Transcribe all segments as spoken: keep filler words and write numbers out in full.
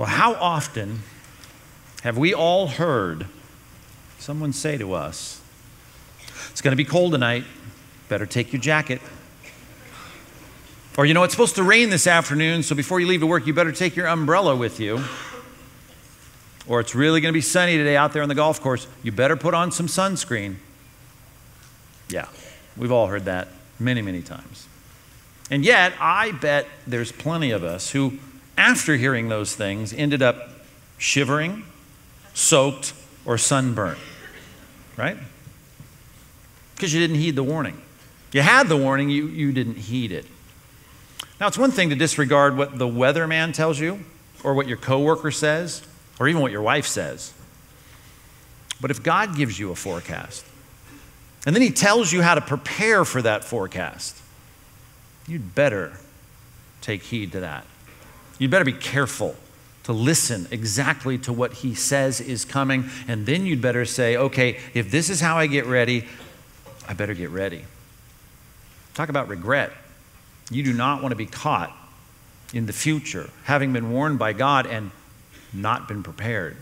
Well, how often have we all heard someone say to us, it's going to be cold tonight, better take your jacket. Or, you know, it's supposed to rain this afternoon, so before you leave to work, you better take your umbrella with you. Or it's really going to be sunny today out there on the golf course, you better put on some sunscreen. Yeah, we've all heard that many, many times. And yet, I bet there's plenty of us who, after hearing those things, ended up shivering, soaked, or sunburned, right? Because you didn't heed the warning. You had the warning, you, you didn't heed it. Now, it's one thing to disregard what the weatherman tells you, or what your coworker says, or even what your wife says. But if God gives you a forecast, and then he tells you how to prepare for that forecast, you'd better take heed to that. You'd better be careful to listen exactly to what he says is coming, and then you'd better say, okay, if this is how I get ready, I better get ready. Talk about regret. You do not want to be caught in the future, having been warned by God and not been prepared.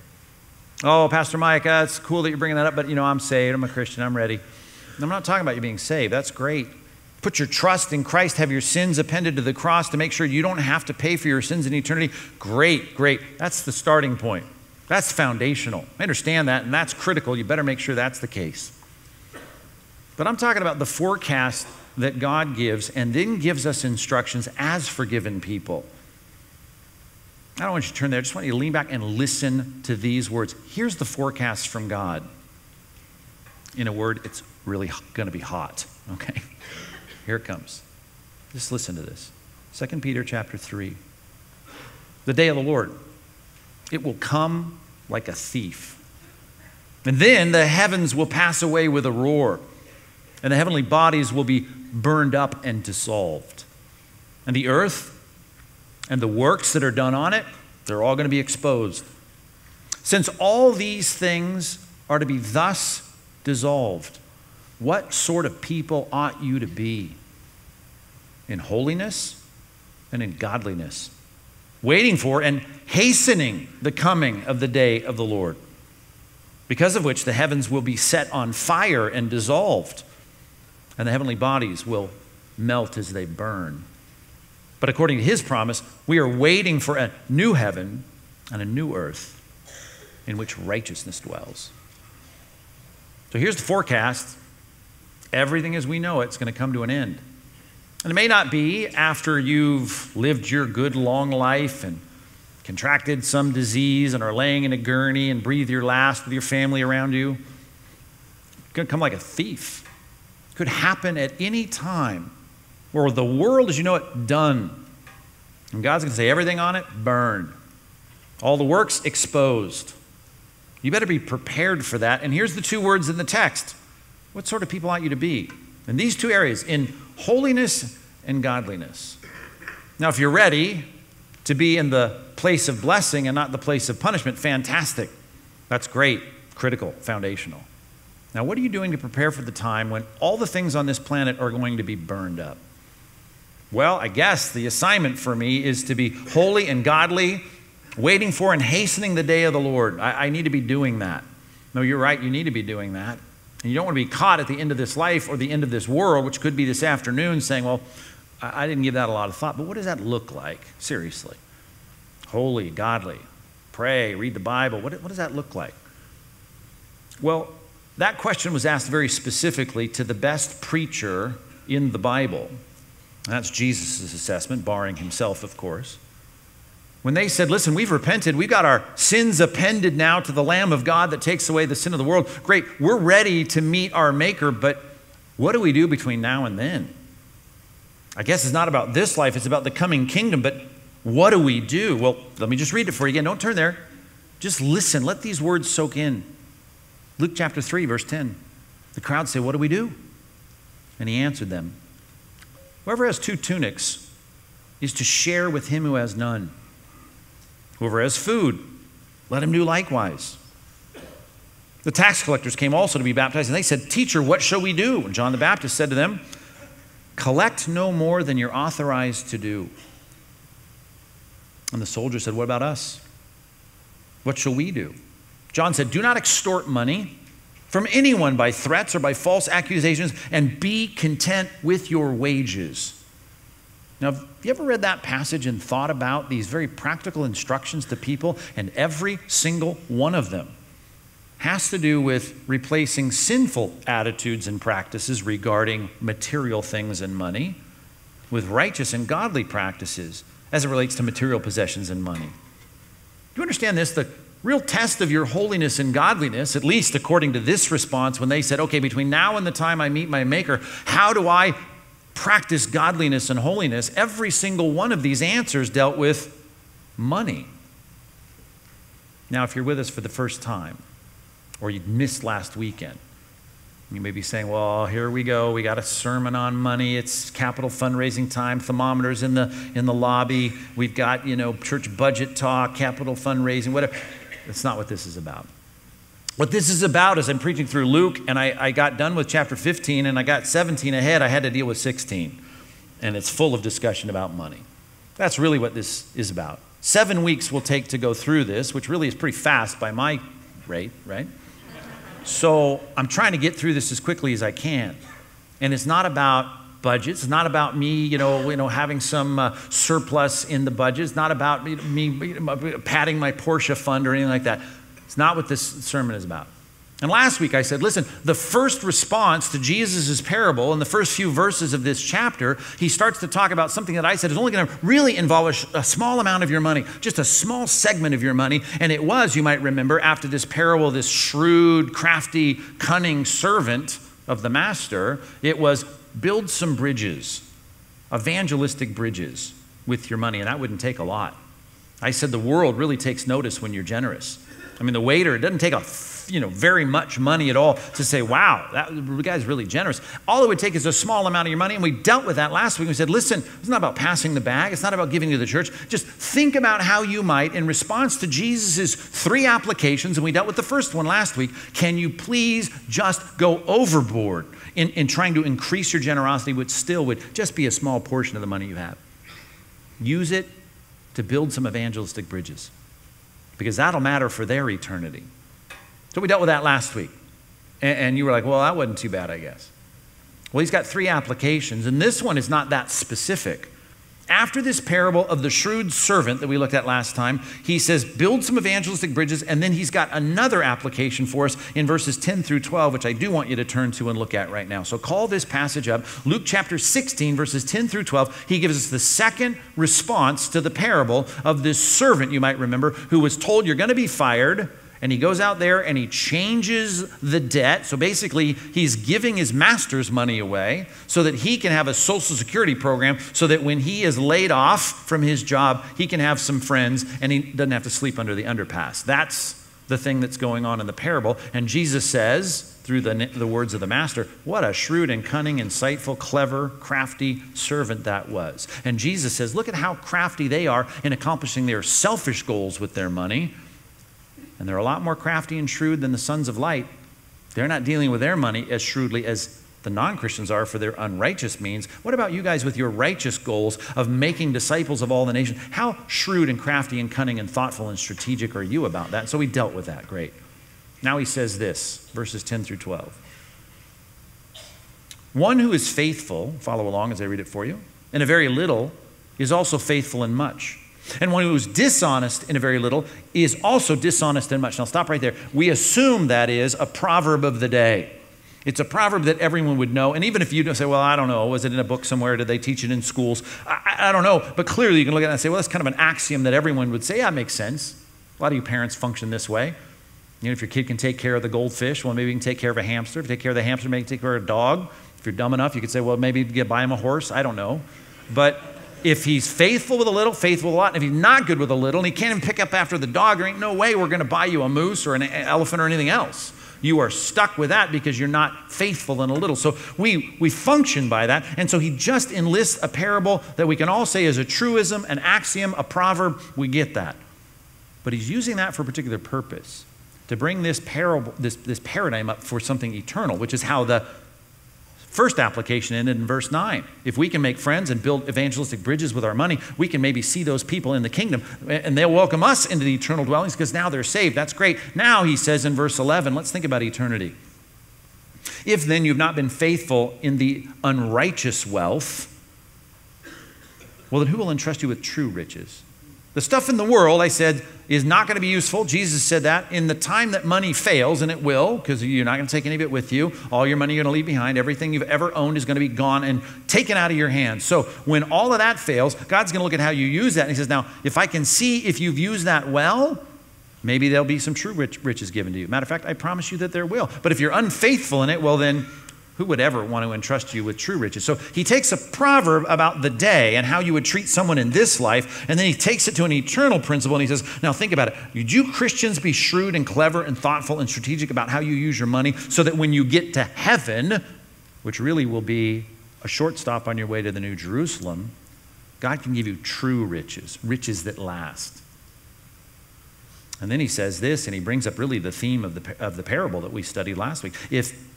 Oh, Pastor Mike, uh, it's cool that you're bringing that up, but you know, I'm saved, I'm a Christian, I'm ready. And I'm not talking about you being saved, that's great. Put your trust in Christ, have your sins appended to the cross to make sure you don't have to pay for your sins in eternity. Great, great. That's the starting point. That's foundational. I understand that, and that's critical. You better make sure that's the case. But I'm talking about the forecast that God gives and then gives us instructions as forgiven people. I don't want you to turn there. I just want you to lean back and listen to these words. Here's the forecast from God. In a word, it's really going to be hot, okay? Here it comes. Just listen to this. Second Peter chapter three. The day of the Lord, it will come like a thief. And then the heavens will pass away with a roar, and the heavenly bodies will be burned up and dissolved. And the earth and the works that are done on it, they're all going to be exposed. Since all these things are to be thus dissolved, what sort of people ought you to be? In holiness and in godliness, waiting for and hastening the coming of the day of the Lord, because of which the heavens will be set on fire and dissolved, and the heavenly bodies will melt as they burn. But according to his promise, we are waiting for a new heaven and a new earth in which righteousness dwells. So here's the forecast. Everything as we know it is going to come to an end. And it may not be after you've lived your good long life and contracted some disease and are laying in a gurney and breathe your last with your family around you. It's going to come like a thief. It could happen at any time, or the world as you know it, done. And God's going to say everything on it, burned. All the works exposed. You better be prepared for that. And here's the two words in the text. What sort of people ought you to be? In these two areas, in holiness and godliness. Now, if you're ready to be in the place of blessing and not the place of punishment, fantastic. That's great, critical, foundational. Now, what are you doing to prepare for the time when all the things on this planet are going to be burned up? Well, I guess the assignment for me is to be holy and godly, waiting for and hastening the day of the Lord. I, I need to be doing that. No, you're right, you need to be doing that. And you don't want to be caught at the end of this life or the end of this world, which could be this afternoon, saying, well, I didn't give that a lot of thought. But what does that look like? Seriously. Holy, godly, pray, read the Bible. What, what does that look like? Well, that question was asked very specifically to the best preacher in the Bible. And that's Jesus' assessment, barring himself, of course. When they said, listen, we've repented. We've got our sins appended now to the Lamb of God that takes away the sin of the world. Great, we're ready to meet our Maker, but what do we do between now and then? I guess it's not about this life. It's about the coming kingdom, but what do we do? Well, let me just read it for you again. Don't turn there. Just listen. Let these words soak in. Luke chapter three, verse ten. The crowd said, what do we do? And he answered them, whoever has two tunics is to share with him who has none. Whoever has food, let him do likewise. The tax collectors came also to be baptized, and they said, teacher, what shall we do? And John the Baptist said to them, collect no more than you're authorized to do. And the soldier said, what about us? What shall we do? John said, do not extort money from anyone by threats or by false accusations, and be content with your wages. Now, have you ever read that passage and thought about these very practical instructions to people? And every single one of them has to do with replacing sinful attitudes and practices regarding material things and money with righteous and godly practices as it relates to material possessions and money. Do you understand this? The real test of your holiness and godliness, at least according to this response, when they said, okay, between now and the time I meet my maker, how do I practice godliness and holiness? Every single one of these answers dealt with money. Now, if you're with us for the first time, or you missed last weekend, you may be saying, well, here we go. We got a sermon on money. It's capital fundraising time, thermometers in the, in the lobby. We've got, you know, church budget talk, capital fundraising, whatever. That's not what this is about. What this is about is I'm preaching through Luke, and I, I got done with chapter fifteen, and I got seventeen ahead. I had to deal with sixteen, and it's full of discussion about money. That's really what this is about. Seven weeks will take to go through this, which really is pretty fast by my rate, right? So I'm trying to get through this as quickly as I can. And it's not about budgets. It's not about me, you know, you know having some uh, surplus in the budget. It's not about me, me padding my Porsche fund or anything like that. It's not what this sermon is about. And last week I said, listen, the first response to Jesus' parable in the first few verses of this chapter, he starts to talk about something that I said is only going to really involve a, a small amount of your money, just a small segment of your money. And it was, you might remember, after this parable, this shrewd, crafty, cunning servant of the master, it was build some bridges, evangelistic bridges with your money. And that wouldn't take a lot. I said the world really takes notice when you're generous. I mean, the waiter, it doesn't take a you know, very much money at all to say, wow, that guy's really generous. All it would take is a small amount of your money, and we dealt with that last week. We said, listen, it's not about passing the bag. It's not about giving to the church. Just think about how you might, in response to Jesus's three applications, and we dealt with the first one last week, can you please just go overboard in, in trying to increase your generosity, which still would just be a small portion of the money you have. Use it to build some evangelistic bridges, because that'll matter for their eternity. So we dealt with that last week. And, and you were like, well, that wasn't too bad, I guess. Well, he's got three applications, and this one is not that specific. After this parable of the shrewd servant that we looked at last time, he says, build some evangelistic bridges, and then he's got another application for us in verses ten through twelve, which I do want you to turn to and look at right now. So call this passage up. Luke chapter sixteen, verses ten through twelve, he gives us the second response to the parable of this servant, you might remember, who was told you're going to be fired, and he goes out there and he changes the debt. So basically, he's giving his master's money away so that he can have a social security program so that when he is laid off from his job, he can have some friends and he doesn't have to sleep under the underpass. That's the thing that's going on in the parable. And Jesus says, through the, the words of the master, what a shrewd and cunning, insightful, clever, crafty servant that was. And Jesus says, look at how crafty they are in accomplishing their selfish goals with their money. And they're a lot more crafty and shrewd than the sons of light. They're not dealing with their money as shrewdly as the non-Christians are for their unrighteous means. What about you guys with your righteous goals of making disciples of all the nations? How shrewd and crafty and cunning and thoughtful and strategic are you about that? So we dealt with that. Great. Now he says this, verses ten through twelve. One who is faithful, follow along as I read it for you, in a very little is also faithful in much. And one who is dishonest in a very little is also dishonest in much. Now stop right there. We assume that is a proverb of the day. It's a proverb that everyone would know. And even if you don't say, well, I don't know, was it in a book somewhere? Did they teach it in schools? I, I don't know. But clearly you can look at it and say, well, that's kind of an axiom that everyone would say, yeah, that makes sense. A lot of you parents function this way. You know, if your kid can take care of the goldfish, well, maybe you can take care of a hamster. If you take care of the hamster, maybe you can take care of a dog. If you're dumb enough, you could say, well, maybe buy him a horse. I don't know. But if he's faithful with a little, faithful with a lot, and if he's not good with a little, and he can't even pick up after the dog, there ain't no way we're going to buy you a moose or an elephant or anything else. You are stuck with that because you're not faithful in a little. So we, we function by that. And so he just enlists a parable that we can all say is a truism, an axiom, a proverb. We get that. But he's using that for a particular purpose, to bring this parable, this, this paradigm up for something eternal, which is how the first application ended in verse nine. If we can make friends and build evangelistic bridges with our money, we can maybe see those people in the kingdom, and they'll welcome us into the eternal dwellings because now they're saved. That's great. Now he says in verse eleven, let's think about eternity. If then you've not been faithful in the unrighteous wealth, well, then who will entrust you with true riches? The stuff in the world, I said, is not going to be useful. Jesus said that in the time that money fails, and it will, because you're not going to take any of it with you. All your money you're going to leave behind. Everything you've ever owned is going to be gone and taken out of your hands. So when all of that fails, God's going to look at how you use that. And he says, now, if I can see if you've used that well, maybe there'll be some true rich, riches given to you. Matter of fact, I promise you that there will. But if you're unfaithful in it, well, then who would ever want to entrust you with true riches? So he takes a proverb about the day and how you would treat someone in this life, and then he takes it to an eternal principle, and he says, now think about it. You Christians be shrewd and clever and thoughtful and strategic about how you use your money so that when you get to heaven, which really will be a short stop on your way to the New Jerusalem, God can give you true riches, riches that last. And then he says this, and he brings up really the theme of the, of the parable that we studied last week. If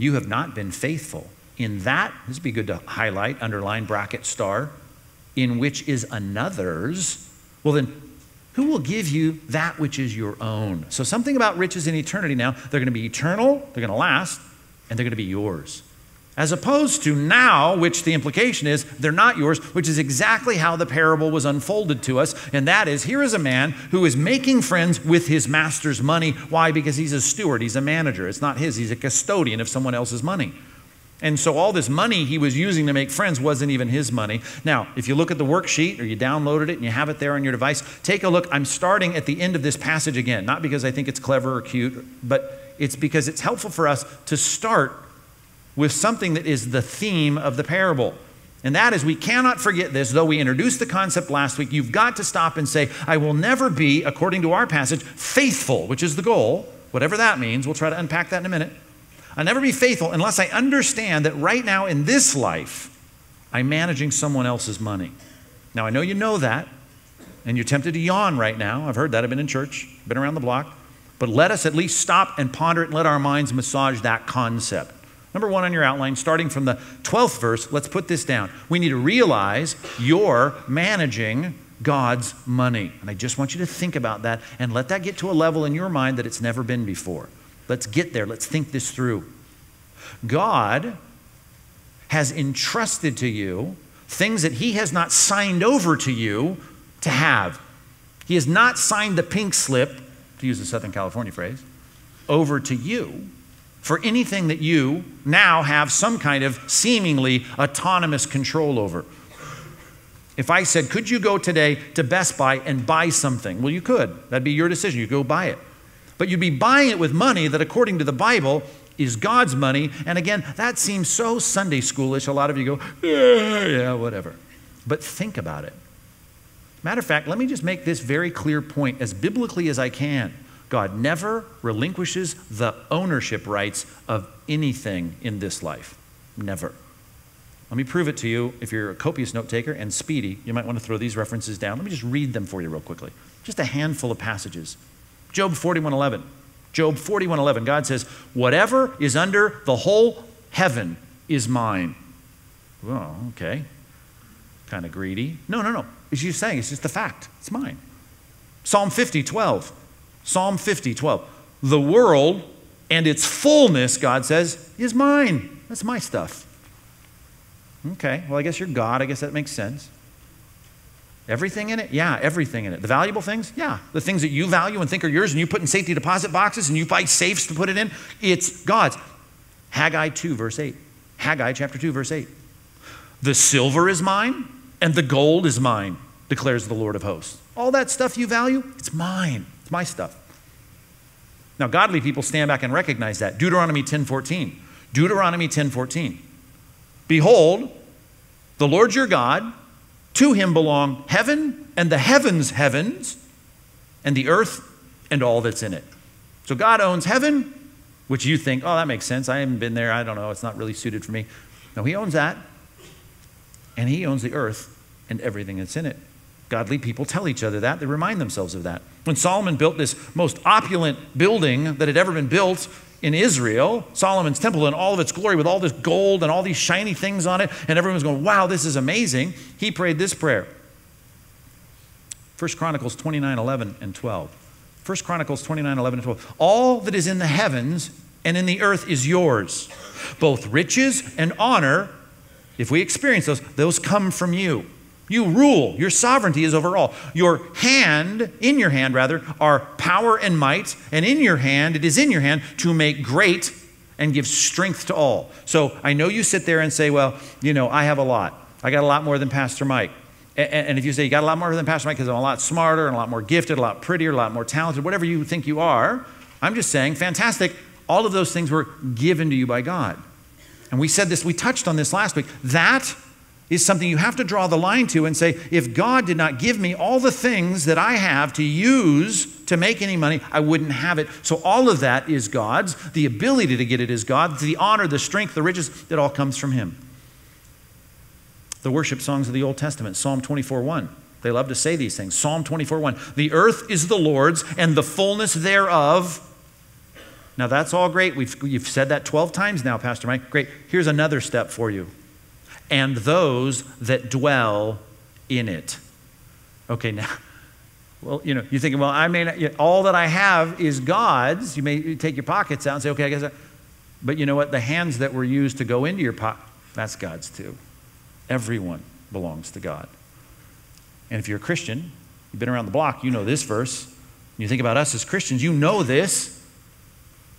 you have not been faithful in that, this would be good to highlight, underline, bracket, star, in which is another's, well then, who will give you that which is your own? So something about riches in eternity now. They're going to be eternal, they're going to last, and they're going to be yours. As opposed to now, which the implication is they're not yours, which is exactly how the parable was unfolded to us. And that is, here is a man who is making friends with his master's money. Why? Because he's a steward, he's a manager. It's not his, he's a custodian of someone else's money. And so all this money he was using to make friends wasn't even his money. Now, if you look at the worksheet or you downloaded it and you have it there on your device, take a look. I'm starting at the end of this passage again, not because I think it's clever or cute, but it's because it's helpful for us to start with something that is the theme of the parable. And that is, we cannot forget this, though we introduced the concept last week. You've got to stop and say, I will never be, according to our passage, faithful, which is the goal, whatever that means. We'll try to unpack that in a minute. I'll never be faithful unless I understand that right now in this life, I'm managing someone else's money. Now, I know you know that, and you're tempted to yawn right now. I've heard that. I've been in church, been around the block. But let us at least stop and ponder it and let our minds massage that concept. Number one on your outline, starting from the twelfth verse, let's put this down. We need to realize you're managing God's money. And I just want you to think about that and let that get to a level in your mind that it's never been before. Let's get there. Let's think this through. God has entrusted to you things that he has not signed over to you to have. He has not signed the pink slip, to use the Southern California phrase, over to you for anything that you now have some kind of seemingly autonomous control over. If I said, could you go today to Best Buy and buy something? Well, you could. That'd be your decision. You go buy it. But you'd be buying it with money that, according to the Bible, is God's money. And again, that seems so Sunday schoolish. A lot of you go, yeah, yeah, whatever. But think about it. Matter of fact, let me just make this very clear point as biblically as I can. God never relinquishes the ownership rights of anything in this life. Never. Let me prove it to you. If you're a copious note taker and speedy, you might want to throw these references down. Let me just read them for you real quickly. Just a handful of passages. Job forty-one eleven. Job forty-one eleven. God says, whatever is under the whole heaven is mine. Well, okay. Kind of greedy. No, no, no. It's you saying it's just the fact. It's mine. Psalm fifty twelve. Psalm fifty twelve, the world and its fullness, God says, is mine. That's my stuff. Okay, well, I guess you're God. I guess that makes sense. Everything in it? Yeah, everything in it. The valuable things? Yeah. The things that you value and think are yours and you put in safety deposit boxes and you buy safes to put it in, it's God's. Haggai two, verse eight. Haggai chapter two, verse eight. The silver is mine and the gold is mine, declares the Lord of hosts. All that stuff you value, it's mine. It's my stuff. Now, godly people stand back and recognize that. Deuteronomy ten fourteen. Deuteronomy ten fourteen. Behold, the Lord your God, to him belong heaven and the heavens' heavens and the earth and all that's in it. So God owns heaven, which you think, oh, that makes sense. I haven't been there. I don't know. It's not really suited for me. No, he owns that. And he owns the earth and everything that's in it. Godly people tell each other that. They remind themselves of that. When Solomon built this most opulent building that had ever been built, in Israel, Solomon's temple in all of its glory with all this gold and all these shiny things on it, and everyone's going, wow, this is amazing. He prayed this prayer. First Chronicles twenty-nine, eleven and twelve. First Chronicles twenty-nine, eleven and twelve. All that is in the heavens and in the earth is yours. Both riches and honor, if we experience those, those come from you. You rule. Your sovereignty is over all. Your hand, in your hand rather, are power and might, and in your hand, it is in your hand to make great and give strength to all. So I know you sit there and say, well, you know, I have a lot. I got a lot more than Pastor Mike. And if you say you got a lot more than Pastor Mike because I'm a lot smarter and a lot more gifted, a lot prettier, a lot more talented, whatever you think you are, I'm just saying, fantastic. All of those things were given to you by God. And we said this, we touched on this last week. That is something you have to draw the line to and say, if God did not give me all the things that I have to use to make any money, I wouldn't have it. So all of that is God's. The ability to get it is God's. The honor, the strength, the riches, it all comes from him. The worship songs of the Old Testament, Psalm twenty-four, one. They love to say these things. Psalm twenty-four, one. The earth is the Lord's and the fullness thereof. Now that's all great. We've, you've said that twelve times now, Pastor Mike. Great. Here's another step for you. And those that dwell in it. Okay, now, well, you know, you're thinking, well, I may not, all that I have is God's. You may take your pockets out and say, okay, I guess I, but you know what? The hands that were used to go into your pocket, that's God's too. Everyone belongs to God. And if you're a Christian, you've been around the block, you know this verse. You think about us as Christians, you know this.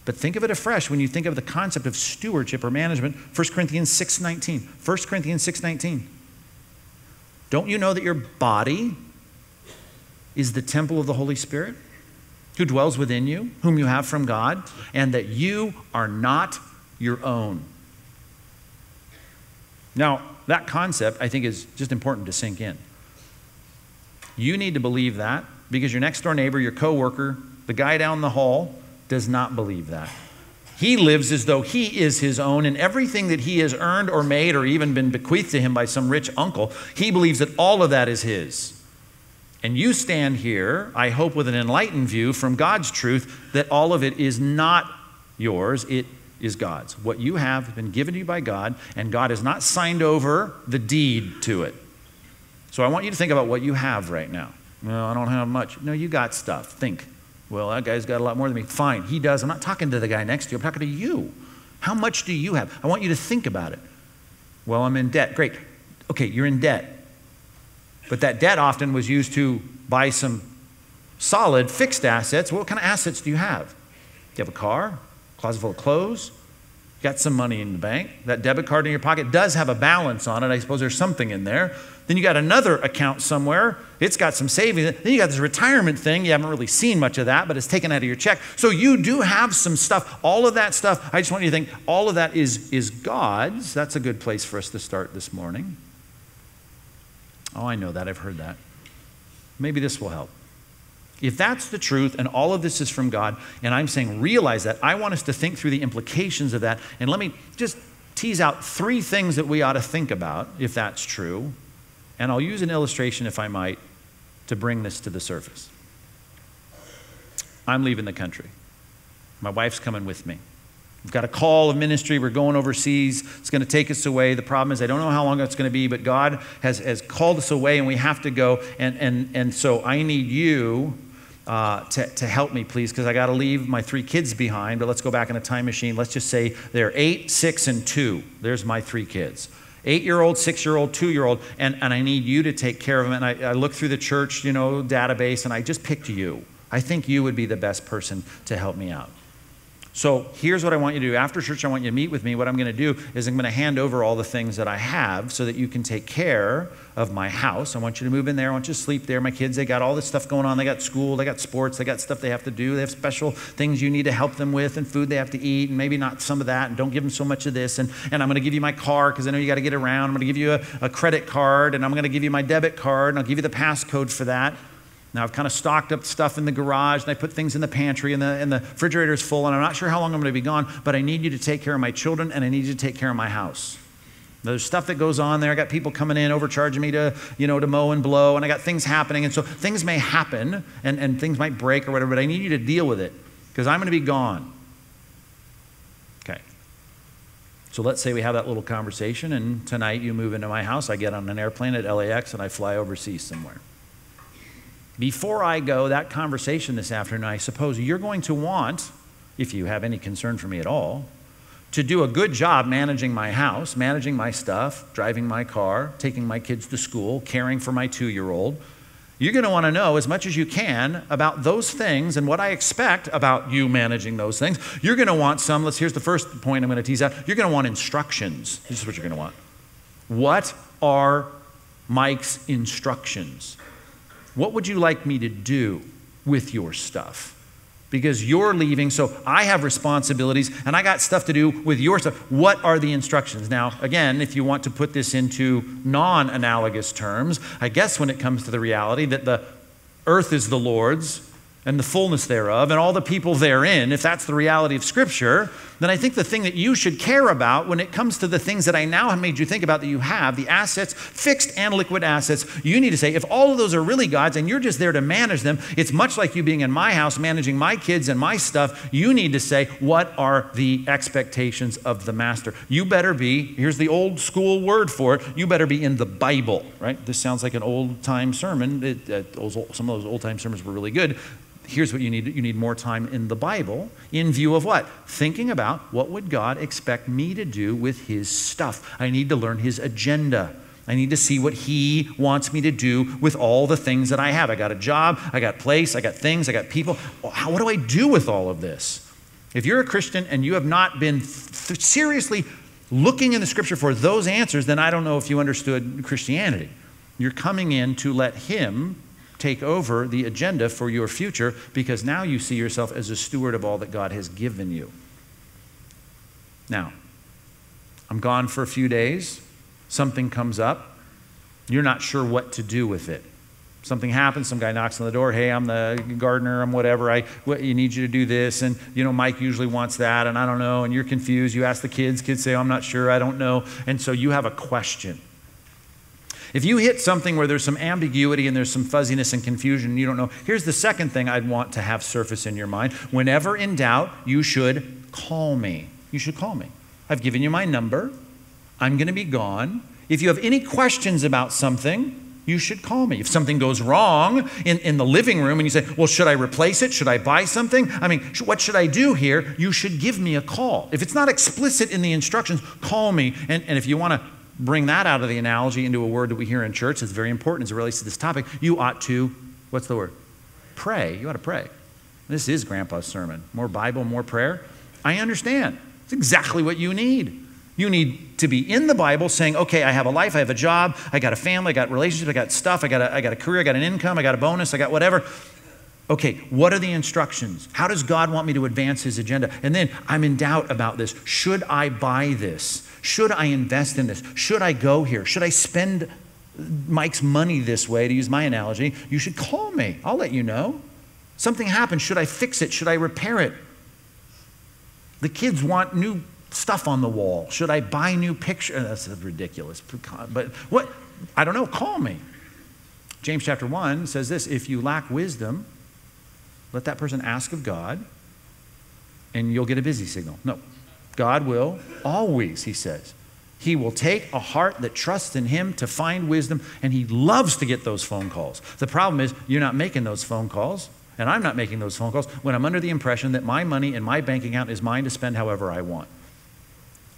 But think of it afresh when you think of the concept of stewardship or management. First Corinthians six nineteen. First Corinthians six nineteen. Don't you know that your body is the temple of the Holy Spirit who dwells within you, whom you have from God, and that you are not your own? Now, that concept, I think, is just important to sink in. You need to believe that because your next door neighbor, your coworker, the guy down the hall, does not believe that. He lives as though he is his own, and everything that he has earned or made or even been bequeathed to him by some rich uncle, he believes that all of that is his. And you stand here, I hope with an enlightened view from God's truth, that all of it is not yours, it is God's. What you have has been given to you by God, and God has not signed over the deed to it. So I want you to think about what you have right now. No, I don't have much. No, you got stuff. Think. Well, that guy's got a lot more than me. Fine, he does. I'm not talking to the guy next to you. I'm talking to you. How much do you have? I want you to think about it. Well, I'm in debt. Great. Okay, you're in debt. But that debt often was used to buy some solid fixed assets. Well, what kind of assets do you have? Do you have a car? A closet full of clothes? You got some money in the bank. That debit card in your pocket does have a balance on it. I suppose there's something in there. Then you got another account somewhere. It's got some savings. Then you got this retirement thing. You haven't really seen much of that, but it's taken out of your check. So you do have some stuff. All of that stuff, I just want you to think, all of that is, is God's. That's a good place for us to start this morning. Oh, I know that. I've heard that. Maybe this will help. If that's the truth and all of this is from God, and I'm saying realize that, I want us to think through the implications of that. And let me just tease out three things that we ought to think about if that's true. And I'll use an illustration, if I might, to bring this to the surface. I'm leaving the country. My wife's coming with me. We've got a call of ministry. We're going overseas. It's going to take us away. The problem is I don't know how long that's going to be, but God has, has called us away, and we have to go. And, and, and so I need you uh, to, to help me, please, because I got to leave my three kids behind. But let's go back in a time machine. Let's just say they're eight, six, and two. There's my three kids. Eight-year-old, six-year-old, two-year-old, and, and I need you to take care of them. And I, I look through the church, you know, database, and I just picked you. I think you would be the best person to help me out. So here's what I want you to do. After church, I want you to meet with me. What I'm going to do is I'm going to hand over all the things that I have so that you can take care of my house. I want you to move in there. I want you to sleep there. My kids, they got all this stuff going on. They got school. They got sports. They got stuff they have to do. They have special things you need to help them with and food they have to eat and maybe not some of that, and don't give them so much of this. And, and I'm going to give you my car because I know you got to get around. I'm going to give you a, a credit card, and I'm going to give you my debit card, and I'll give you the passcode for that. Now, I've kind of stocked up stuff in the garage, and I put things in the pantry, and the, and the refrigerator's full, and I'm not sure how long I'm going to be gone, but I need you to take care of my children, and I need you to take care of my house. Now, there's stuff that goes on there. I got people coming in, overcharging me to, you know, to mow and blow, and I got things happening, and so things may happen, and, and things might break or whatever, but I need you to deal with it, because I'm going to be gone. So let's say we have that little conversation, and tonight you move into my house. I get on an airplane at L A X, and I fly overseas somewhere. Before I go, that conversation this afternoon, I suppose you're going to want, if you have any concern for me at all, to do a good job managing my house, managing my stuff, driving my car, taking my kids to school, caring for my two-year-old. You're going to want to know as much as you can about those things and what I expect about you managing those things. You're going to want some, let's, here's the first point I'm going to tease out. You're going to want instructions. This is what you're going to want. What are Mike's instructions? What would you like me to do with your stuff? Because you're leaving, so I have responsibilities, and I got stuff to do with your stuff. What are the instructions? Now, again, if you want to put this into non-analogous terms, I guess when it comes to the reality that the earth is the Lord's and the fullness thereof and all the people therein, if that's the reality of Scripture, then I think the thing that you should care about when it comes to the things that I now have made you think about that you have, the assets, fixed and liquid assets, you need to say, if all of those are really God's and you're just there to manage them, it's much like you being in my house, managing my kids and my stuff. You need to say, what are the expectations of the master? You better be, here's the old school word for it, you better be in the Bible, right? This sounds like an old time sermon. It, uh, some of those old time sermons were really good. Here's what you need. You need more time in the Bible in view of what? Thinking about what would God expect me to do with his stuff. I need to learn his agenda. I need to see what he wants me to do with all the things that I have. I got a job, I got place, I got things, I got people. How, what do I do with all of this? If you're a Christian and you have not been th- seriously looking in the Scripture for those answers, then I don't know if you understood Christianity. You're coming in to let him take over the agenda for your future, because now you see yourself as a steward of all that God has given you. Now, I'm gone for a few days. Something comes up. You're not sure what to do with it. Something happens. Some guy knocks on the door. Hey, I'm the gardener. I'm whatever. I what, you need you to do this. And, you know, Mike usually wants that. And I don't know. And you're confused. You ask the kids. Kids say, I'm not sure. I don't know. And so you have a question. If you hit something where there's some ambiguity and there's some fuzziness and confusion and you don't know, here's the second thing I'd want to have surface in your mind. Whenever in doubt, you should call me. You should call me. I've given you my number. I'm going to be gone. If you have any questions about something, you should call me. If something goes wrong in, in the living room and you say, well, should I replace it? Should I buy something? I mean, sh- what should I do here? You should give me a call. If it's not explicit in the instructions, call me. And, and if you want to bring that out of the analogy into a word that we hear in church, it's very important as it relates to this topic. You ought to, what's the word? Pray. You ought to pray. This is Grandpa's sermon. More Bible, more prayer. I understand. It's exactly what you need. You need to be in the Bible saying, okay, I have a life, I have a job, I got a family, I got relationships, I got stuff, I got a, I got a career, I got an income, I got a bonus, I got whatever. Okay, what are the instructions? How does God want me to advance his agenda? And then I'm in doubt about this. Should I buy this? Should I invest in this? Should I go here? Should I spend Mike's money this way, to use my analogy? You should call me. I'll let you know. Something happened. Should I fix it? Should I repair it? The kids want new stuff on the wall. Should I buy new pictures? That's ridiculous. But what? I don't know. Call me. James chapter one says this, if you lack wisdom, let that person ask of God and you'll get a busy signal. No. God will always, he says. He will take a heart that trusts in him to find wisdom, and he loves to get those phone calls. The problem is you're not making those phone calls, and I'm not making those phone calls when I'm under the impression that my money in my bank account is mine to spend however I want.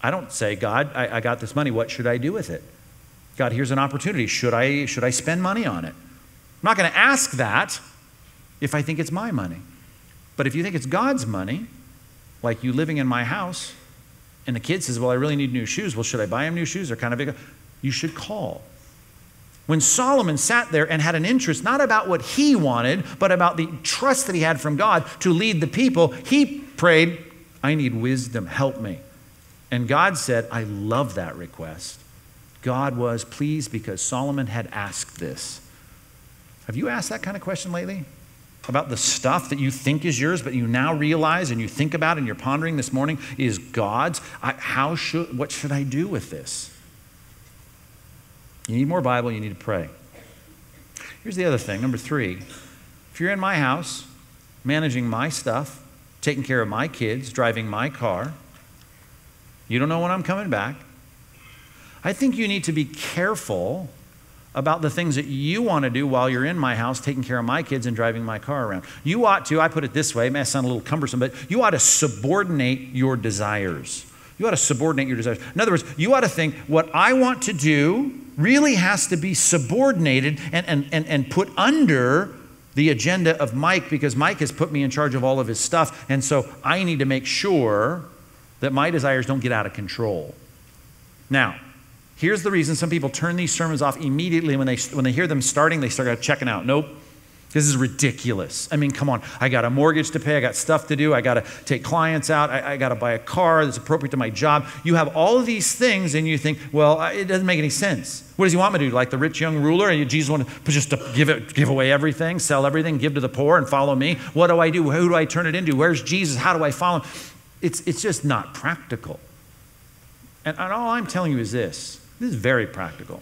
I don't say, God, I, I got this money. What should I do with it? God, here's an opportunity. Should I, should I spend money on it? I'm not going to ask that if I think it's my money. But if you think it's God's money, like you living in my house, and the kid says, well, I really need new shoes. Well, should I buy him new shoes? They're kind of big. You should call. When Solomon sat there and had an interest, not about what he wanted, but about the trust that he had from God to lead the people, he prayed, I need wisdom, help me. And God said, I love that request. God was pleased because Solomon had asked this. Have you asked that kind of question lately? About the stuff that you think is yours, but you now realize and you think about and you're pondering this morning is God's. I, how should, what should I do with this? You need more Bible, you need to pray. Here's the other thing, number three. If you're in my house, managing my stuff, taking care of my kids, driving my car, You don't know when I'm coming back. I think you need to be careful about the things that you want to do while you're in my house, taking care of my kids and driving my car around. You ought to, I put it this way, it may sound a little cumbersome, but you ought to subordinate your desires. You ought to subordinate your desires. In other words, you ought to think what I want to do really has to be subordinated and, and, and, and put under the agenda of Mike, because Mike has put me in charge of all of his stuff, and so I need to make sure that my desires don't get out of control. Now, here's the reason some people turn these sermons off immediately when they, when they hear them starting. They start checking out. Nope, this is ridiculous. I mean, come on. I got a mortgage to pay. I got stuff to do. I got to take clients out. I, I got to buy a car that's appropriate to my job. You have all of these things, and you think, well, it doesn't make any sense. What does he want me to do? Like the rich young ruler? And Jesus wanted just to give, it, give away everything, sell everything, give to the poor, and follow me. What do I do? Who do I turn it into? Where's Jesus? How do I follow him? It's, it's just not practical. And, and all I'm telling you is this. This is very practical.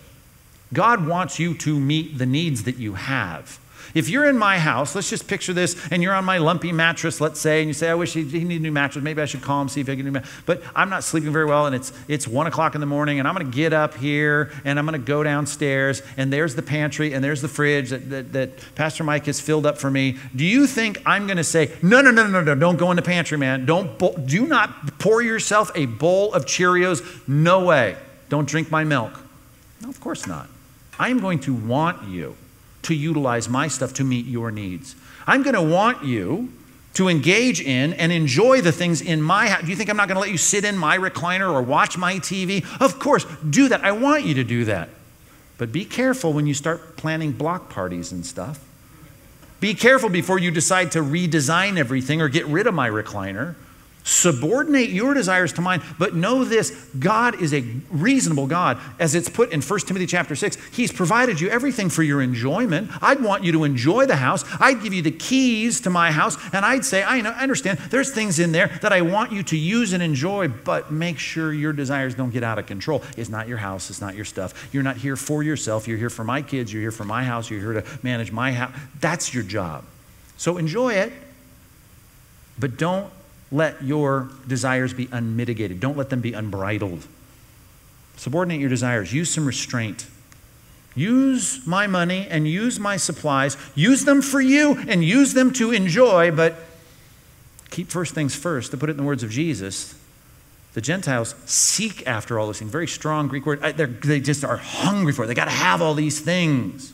God wants you to meet the needs that you have. If you're in my house, let's just picture this, and you're on my lumpy mattress, let's say, and you say, I wish he, he needed a new mattress. Maybe I should call him, see if I can do that. But I'm not sleeping very well, and it's, it's one o'clock in the morning, and I'm going to get up here, and I'm going to go downstairs, and there's the pantry, and there's the fridge that, that, that Pastor Mike has filled up for me. Do you think I'm going to say, no, no, no, no, no, don't go in the pantry, man. Don't, do not pour yourself a bowl of Cheerios. No way. Don't drink my milk. No, of course not. I am going to want you to utilize my stuff to meet your needs. I'm going to want you to engage in and enjoy the things in my house. Do you think I'm not going to let you sit in my recliner or watch my T V? Of course, do that. I want you to do that. But be careful when you start planning block parties and stuff. Be careful before you decide to redesign everything or get rid of my recliner. Subordinate your desires to mine, but know this, God is a reasonable God. As it's put in First Timothy chapter six, he's provided you everything for your enjoyment. I'd want you to enjoy the house. I'd give you the keys to my house, and I'd say, I know, I understand, there's things in there that I want you to use and enjoy, but make sure your desires don't get out of control. It's not your house. It's not your stuff. You're not here for yourself. You're here for my kids. You're here for my house. You're here to manage my house. That's your job. So enjoy it, but don't let your desires be unmitigated. Don't let them be unbridled. Subordinate your desires. Use some restraint. Use my money and use my supplies. Use them for you and use them to enjoy, but keep first things first. To put it in the words of Jesus, the Gentiles seek after all these things. Very strong Greek word. They're, they just are hungry for it. They got to have all these things.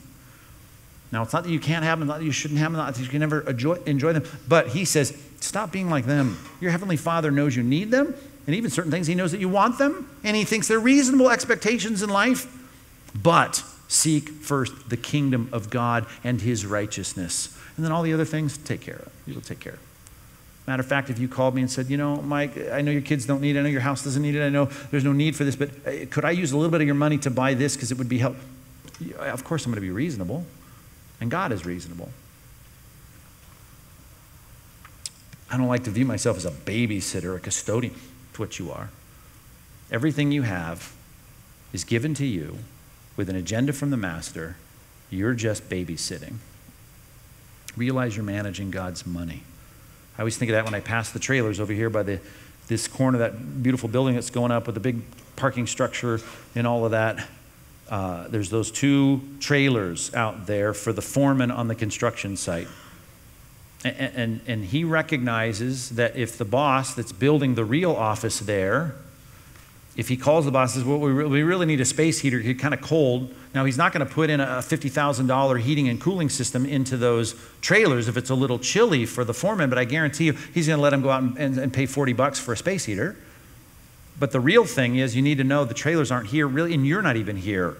Now, it's not that you can't have them, not that you shouldn't have them, not that you can never enjoy, enjoy them, but he says, stop being like them. Your heavenly Father knows you need them, and even certain things he knows that you want them, and he thinks they're reasonable expectations in life, but seek first the kingdom of God and his righteousness, and then all the other things, take care of. You'll take care of. Matter of fact, if you called me and said, you know, Mike, I know your kids don't need it, I know your house doesn't need it, I know there's no need for this, but could I use a little bit of your money to buy this because it would be help? Of course I'm going to be reasonable. And God is reasonable. I don't like to view myself as a babysitter, a custodian. It's what you are. Everything you have is given to you with an agenda from the master. You're just babysitting. Realize you're managing God's money. I always think of that when I pass the trailers over here by the, this corner, that beautiful building that's going up with the big parking structure and all of that. Uh, there's those two trailers out there for the foreman on the construction site. And, and, and he recognizes that if the boss that's building the real office there, if he calls the boss and says, well, we, re we really need a space heater, he's kind of cold. Now, he's not going to put in a fifty thousand dollar heating and cooling system into those trailers if it's a little chilly for the foreman, but I guarantee you he's going to let him go out and, and, and pay forty bucks for a space heater. But the real thing is you need to know the trailers aren't here really, and you're not even here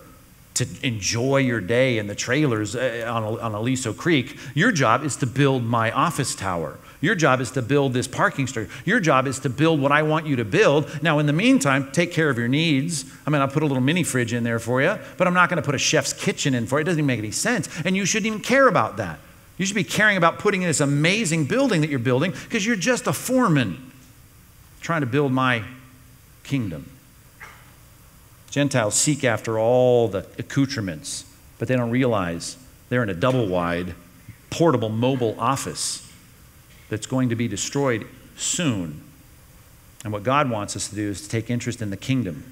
to enjoy your day in the trailers on Aliso Creek. Your job is to build my office tower. Your job is to build this parking structure. Your job is to build what I want you to build. Now, in the meantime, take care of your needs. I mean, I'll put a little mini fridge in there for you, but I'm not going to put a chef's kitchen in for you. It doesn't even make any sense, and you shouldn't even care about that. You should be caring about putting in this amazing building that you're building because you're just a foreman trying to build my kingdom. Gentiles seek after all the accoutrements, but they don't realize they're in a double-wide, portable, mobile office that's going to be destroyed soon. And what God wants us to do is to take interest in the kingdom.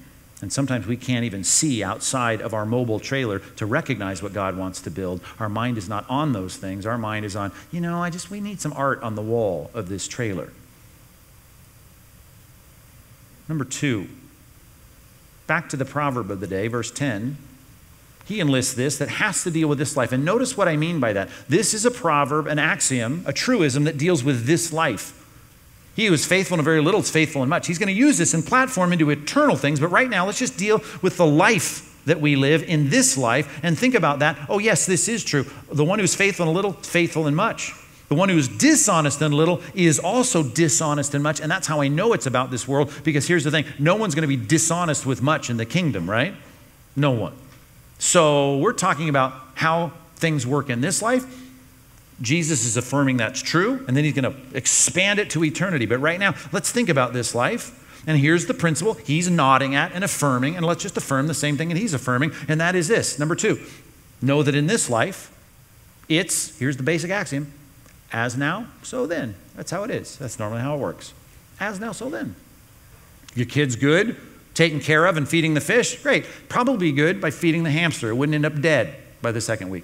And sometimes we can't even see outside of our mobile trailer to recognize what God wants to build. Our mind is not on those things. Our mind is on, you know, I just, we need some art on the wall of this trailer. Number two, back to the proverb of the day, verse ten. He enlists this that has to deal with this life. And notice what I mean by that. This is a proverb, an axiom, a truism that deals with this life. He who is faithful in very little is faithful in much. He's going to use this and platform into eternal things. But right now, let's just deal with the life that we live in this life and think about that. Oh, yes, this is true. The one who is faithful in a little, faithful in much. The one who is dishonest in little is also dishonest in much. And that's how I know it's about this world, because here's the thing. No one's going to be dishonest with much in the kingdom, right? No one. So we're talking about how things work in this life. Jesus is affirming that's true, and then he's going to expand it to eternity. But right now, let's think about this life. And here's the principle he's nodding at and affirming, and let's just affirm the same thing that he's affirming, and that is this. Number two, know that in this life, it's, here's the basic axiom, as now, so then. That's how it is. That's normally how it works. As now, so then. Your kid's good, taken care of and feeding the fish, great. Probably good by feeding the hamster. It wouldn't end up dead by the second week.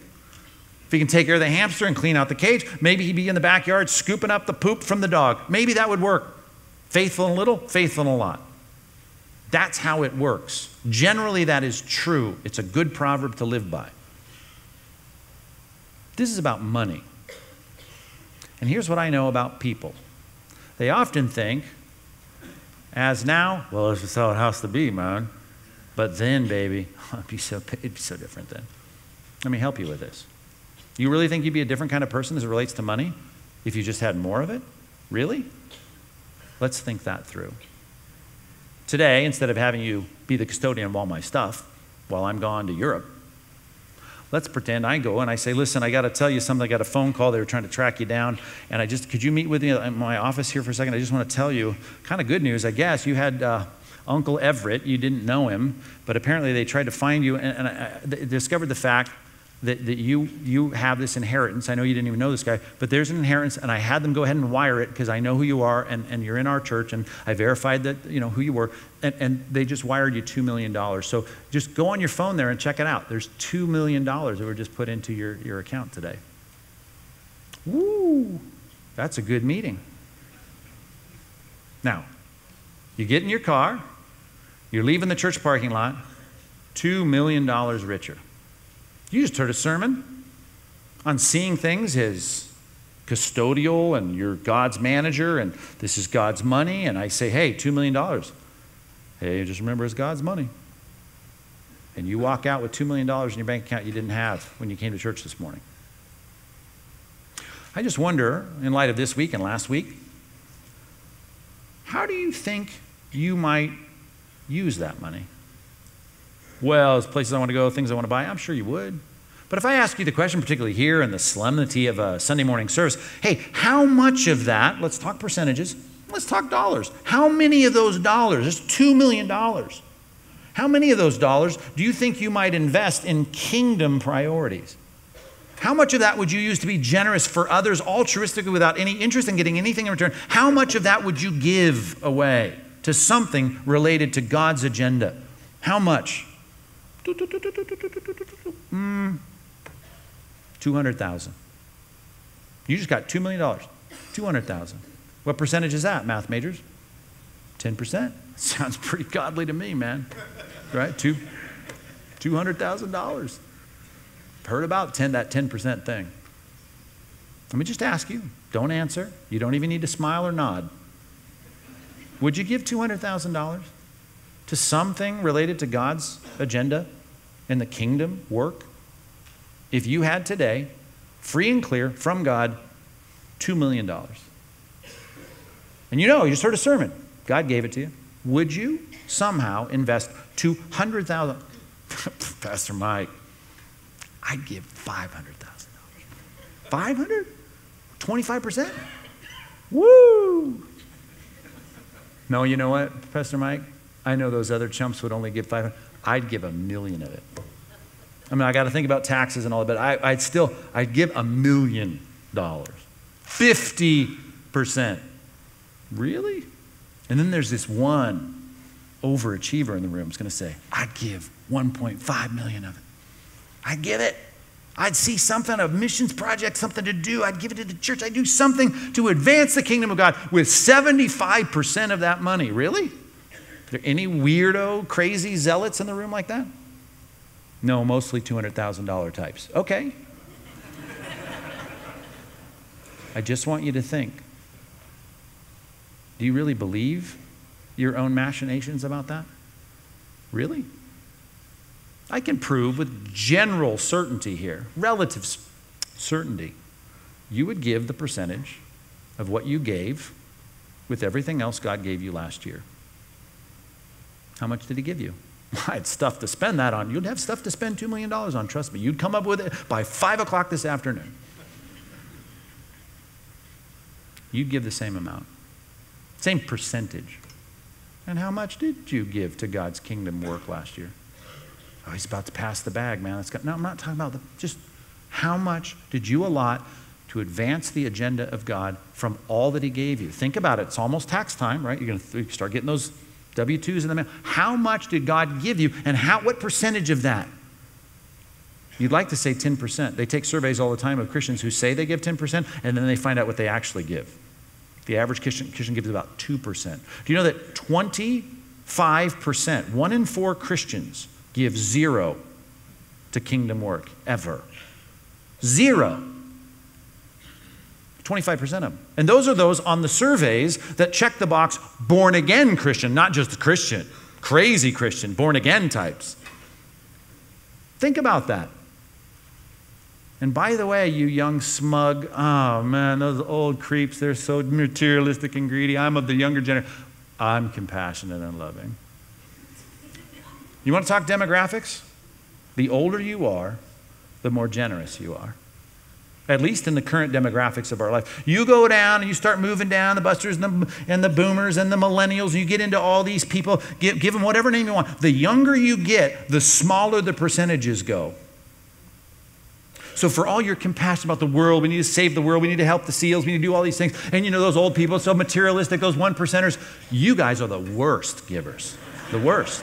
If he can take care of the hamster and clean out the cage, maybe he'd be in the backyard scooping up the poop from the dog. Maybe that would work. Faithful in a little, faithful in a lot. That's how it works. Generally, that is true. It's a good proverb to live by. This is about money. And here's what I know about people. They often think, as now, well, that's just how it has to be, man. But then, baby, it'd be so, it'd be so different then. Let me help you with this. You really think you'd be a different kind of person as it relates to money if you just had more of it? Really? Let's think that through. Today, instead of having you be the custodian of all my stuff while I'm gone to Europe, let's pretend I go and I say, listen, I got to tell you something. I got a phone call. They were trying to track you down. And I just, could you meet with me in my office here for a second? I just want to tell you kind of good news, I guess. You had... Uh, Uncle Everett, you didn't know him, but apparently they tried to find you and, and I, they discovered the fact that, that you, you have this inheritance. I know you didn't even know this guy, but there's an inheritance, and I had them go ahead and wire it because I know who you are, and, and you're in our church, and I verified that, you know, who you were, and, and they just wired you two million dollars. So just go on your phone there and check it out. There's two million dollars that were just put into your, your account today. Woo, that's a good meeting. Now, you get in your car, you're leaving the church parking lot, two million dollars richer. You just heard a sermon on seeing things as custodial and you're God's manager and this is God's money. And I say, hey, two million dollars. Hey, just remember it's God's money. And you walk out with two million dollars in your bank account you didn't have when you came to church this morning. I just wonder, in light of this week and last week, how do you think you might use that money? Well, there's places I want to go, things I want to buy. I'm sure you would. But if I ask you the question, particularly here in the solemnity of a Sunday morning service, hey, how much of that, let's talk percentages, let's talk dollars. How many of those dollars, there's two million dollars. How many of those dollars do you think you might invest in kingdom priorities? How much of that would you use to be generous for others altruistically without any interest in getting anything in return? How much of that would you give away to something related to God's agenda? How much? Mm, two hundred thousand dollars. You just got two million dollars. two hundred thousand dollars. What percentage is that, math majors? ten percent. Sounds pretty godly to me, man. Right? Two, two hundred thousand dollars. Heard about ten, that ten percent thing. Let me just ask you. Don't answer. You don't even need to smile or nod. Would you give two hundred thousand dollars to something related to God's agenda and the kingdom work if you had today, free and clear from God, two million dollars? And you know, you just heard a sermon. God gave it to you. Would you somehow invest two hundred thousand dollars? Pastor Mike, I'd give five hundred thousand dollars. five hundred? twenty-five percent? Woo! No, you know what, Pastor Mike? I know those other chumps would only give five hundred. I'd give a million of it. I mean, I got to think about taxes and all that, but I, I'd still, I'd give a million dollars. fifty percent. Really? And then there's this one overachiever in the room. It's going to say, I'd give one point five million of it. I'd give it. I'd see something, a missions project, something to do. I'd give it to the church. I'd do something to advance the kingdom of God with seventy-five percent of that money. Really? Are there any weirdo, crazy zealots in the room like that? No, mostly two hundred thousand dollar types. Okay. I just want you to think. Do you really believe your own machinations about that? Really? I can prove with general certainty here, relative certainty, you would give the percentage of what you gave with everything else God gave you last year. How much did he give you? I'd stuff to spend that on. You'd have stuff to spend two million dollars on, trust me. You'd come up with it by five o'clock this afternoon. You'd give the same amount, same percentage. And how much did you give to God's kingdom work last year? Oh, he's about to pass the bag, man. That's got, no, I'm not talking about the, just how much did you allot to advance the agenda of God from all that he gave you? Think about it. It's almost tax time, right? You're going to th- start getting those W two's in the mail. How much did God give you, and how? What percentage of that? You'd like to say ten percent. They take surveys all the time of Christians who say they give ten percent, and then they find out what they actually give. The average Christian, Christian gives about two percent. Do you know that twenty-five percent, one in four Christians, give zero to kingdom work ever? Zero. twenty-five percent of them. And those are those on the surveys that check the box born again Christian, not just Christian, crazy Christian, born again types. Think about that. And by the way, you young smug, oh man, those old creeps, they're so materialistic and greedy. I'm of the younger generation. I'm compassionate and loving. You want to talk demographics? The older you are, the more generous you are. At least in the current demographics of our life. You go down and you start moving down, the busters and the, and the boomers and the millennials, and you get into all these people, give, give them whatever name you want. The younger you get, the smaller the percentages go. So for all your compassion about the world, we need to save the world, we need to help the seals, we need to do all these things. And you know those old people, so materialistic, those one percenters, you guys are the worst givers, the worst.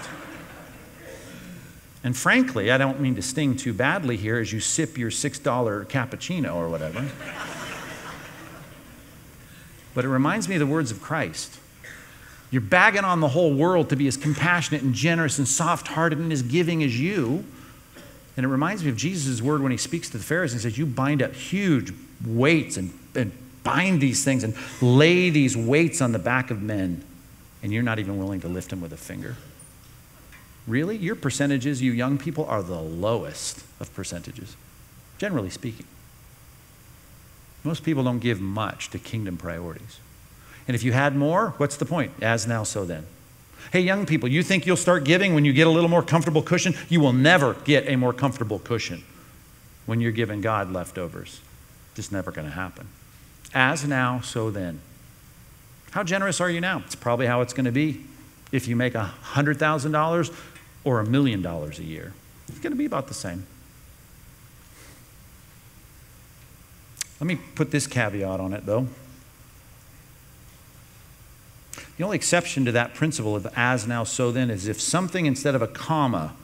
And frankly, I don't mean to sting too badly here as you sip your six dollar cappuccino or whatever. But it reminds me of the words of Christ. You're bagging on the whole world to be as compassionate and generous and soft-hearted and as giving as you. And it reminds me of Jesus' word when he speaks to the Pharisees and says, you bind up huge weights and, and bind these things and lay these weights on the back of men, and you're not even willing to lift them with a finger. Really? Your percentages, you young people, are the lowest of percentages, generally speaking. Most people don't give much to kingdom priorities. And if you had more, what's the point? As now, so then. Hey, young people, you think you'll start giving when you get a little more comfortable cushion? You will never get a more comfortable cushion when you're giving God leftovers. Just never going to happen. As now, so then. How generous are you now? It's probably how it's going to be. If you make one hundred thousand dollars or a million dollars a year, it's going to be about the same. Let me put this caveat on it, though. The only exception to that principle of as now, so then is if something instead of a comma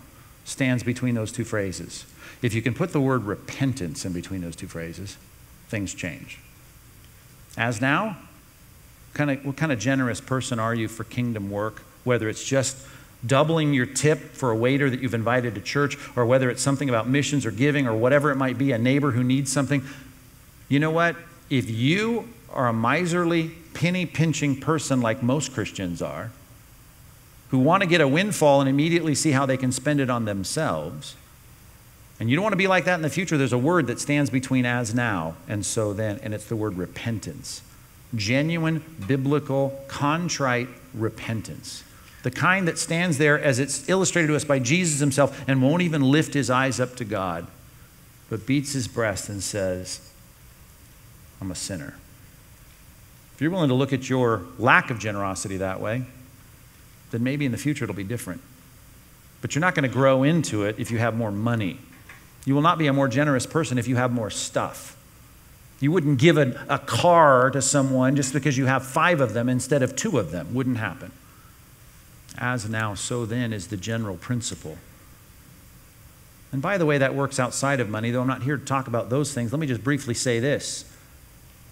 stands between those two phrases. If you can put the word repentance in between those two phrases, things change. As now, Kind of, what kind of generous person are you for kingdom work? Whether it's just doubling your tip for a waiter that you've invited to church, or whether it's something about missions or giving or whatever it might be, a neighbor who needs something. You know what? If you are a miserly, penny-pinching person like most Christians are, who want to get a windfall and immediately see how they can spend it on themselves, and you don't want to be like that in the future, there's a word that stands between as now and so then, and it's the word repentance. Genuine, biblical, contrite repentance. The kind that stands there as it's illustrated to us by Jesus himself and won't even lift his eyes up to God, but beats his breast and says, I'm a sinner. If you're willing to look at your lack of generosity that way, then maybe in the future it'll be different. But you're not going to grow into it if you have more money. You will not be a more generous person if you have more stuff. You wouldn't give a, a car to someone just because you have five of them instead of two of them. Wouldn't happen. As now, so then is the general principle. And by the way, that works outside of money, though I'm not here to talk about those things. Let me just briefly say this.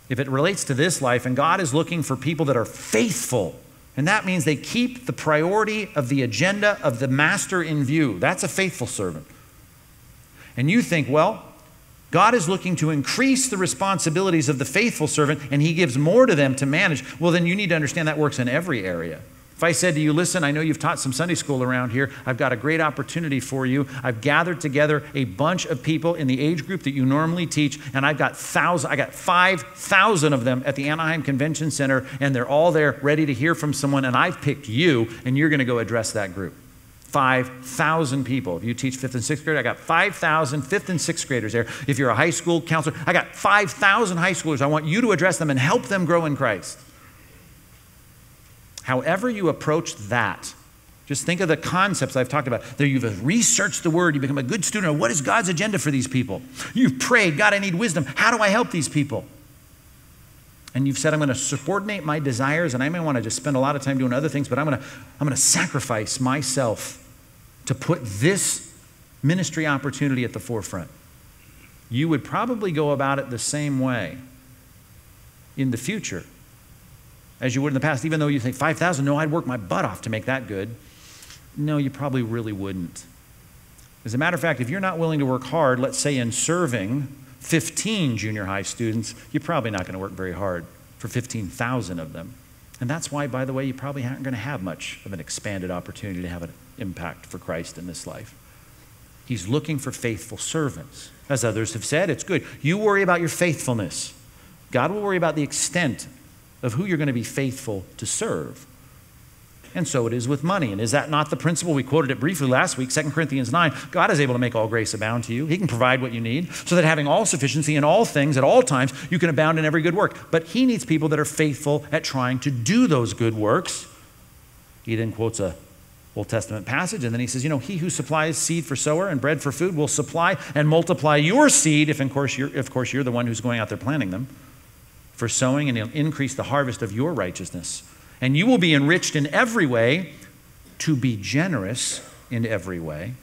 If it relates to this life, and God is looking for people that are faithful, and that means they keep the priority of the agenda of the master in view. That's a faithful servant. And you think, well, God is looking to increase the responsibilities of the faithful servant, and he gives more to them to manage. Well, then you need to understand that works in every area. If I said to you, listen, I know you've taught some Sunday school around here. I've got a great opportunity for you. I've gathered together a bunch of people in the age group that you normally teach, and I've got thousands, I got five thousand of them at the Anaheim Convention Center, and they're all there ready to hear from someone, and I've picked you, and you're going to go address that group. five thousand people. If you teach fifth and sixth grade, I got five thousand fifth and sixth graders there. If you're a high school counselor, I got five thousand high schoolers. I want you to address them and help them grow in Christ. However you approach that, just think of the concepts I've talked about. There you've researched the word, you become a good student. What is God's agenda for these people? You've prayed, God, I need wisdom. How do I help these people? And you've said, I'm going to subordinate my desires, and I may want to just spend a lot of time doing other things, but I'm going to, I'm going to sacrifice myself to put this ministry opportunity at the forefront. You would probably go about it the same way in the future as you would in the past, even though you think five thousand, no, I'd work my butt off to make that good. No, you probably really wouldn't. As a matter of fact, if you're not willing to work hard, let's say in serving fifteen junior high students, you're probably not going to work very hard for fifteen thousand of them. And that's why, by the way, you probably aren't going to have much of an expanded opportunity to have an impact for Christ in this life. He's looking for faithful servants. As others have said, it's good. You worry about your faithfulness. God will worry about the extent of who you're going to be faithful to serve. And so it is with money. And is that not the principle? We quoted it briefly last week, Second Corinthians nine. God is able to make all grace abound to you. He can provide what you need so that having all sufficiency in all things at all times, you can abound in every good work. But he needs people that are faithful at trying to do those good works. He then quotes a Old Testament passage, and then he says, you know, he who supplies seed for sower and bread for food will supply and multiply your seed if, of course, you're, of course, you're the one who's going out there planting them, for sowing, and he'll increase the harvest of your righteousness. And you will be enriched in every way to be generous in every way,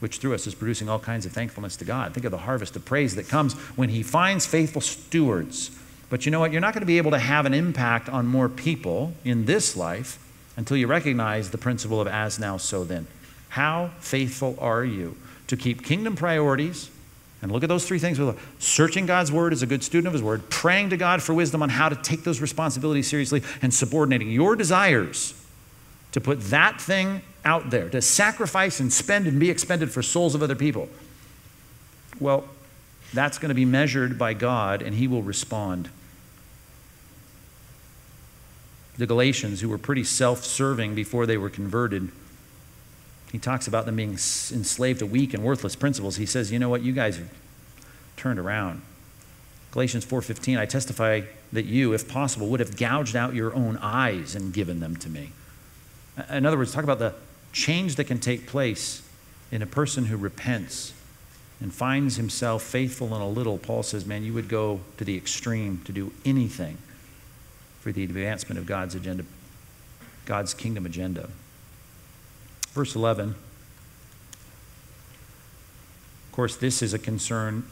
which through us is producing all kinds of thankfulness to God. Think of the harvest of praise that comes when he finds faithful stewards. But you know what? You're not going to be able to have an impact on more people in this life until you recognize the principle of as now, so then. How faithful are you to keep kingdom priorities? And look at those three things. Searching God's word as a good student of his word, praying to God for wisdom on how to take those responsibilities seriously, and subordinating your desires to put that thing out there, to sacrifice and spend and be expended for souls of other people. Well, that's going to be measured by God, and he will respond. The Galatians, who were pretty self-serving before they were converted, he talks about them being enslaved to weak and worthless principles. He says, you know what? You guys have turned around. Galatians four fifteen, I testify that you, if possible, would have gouged out your own eyes and given them to me. In other words, talk about the change that can take place in a person who repents and finds himself faithful in a little. Paul says, man, you would go to the extreme to do anything for the advancement of God's agenda, God's kingdom agenda. Verse eleven, of course, this is a concern,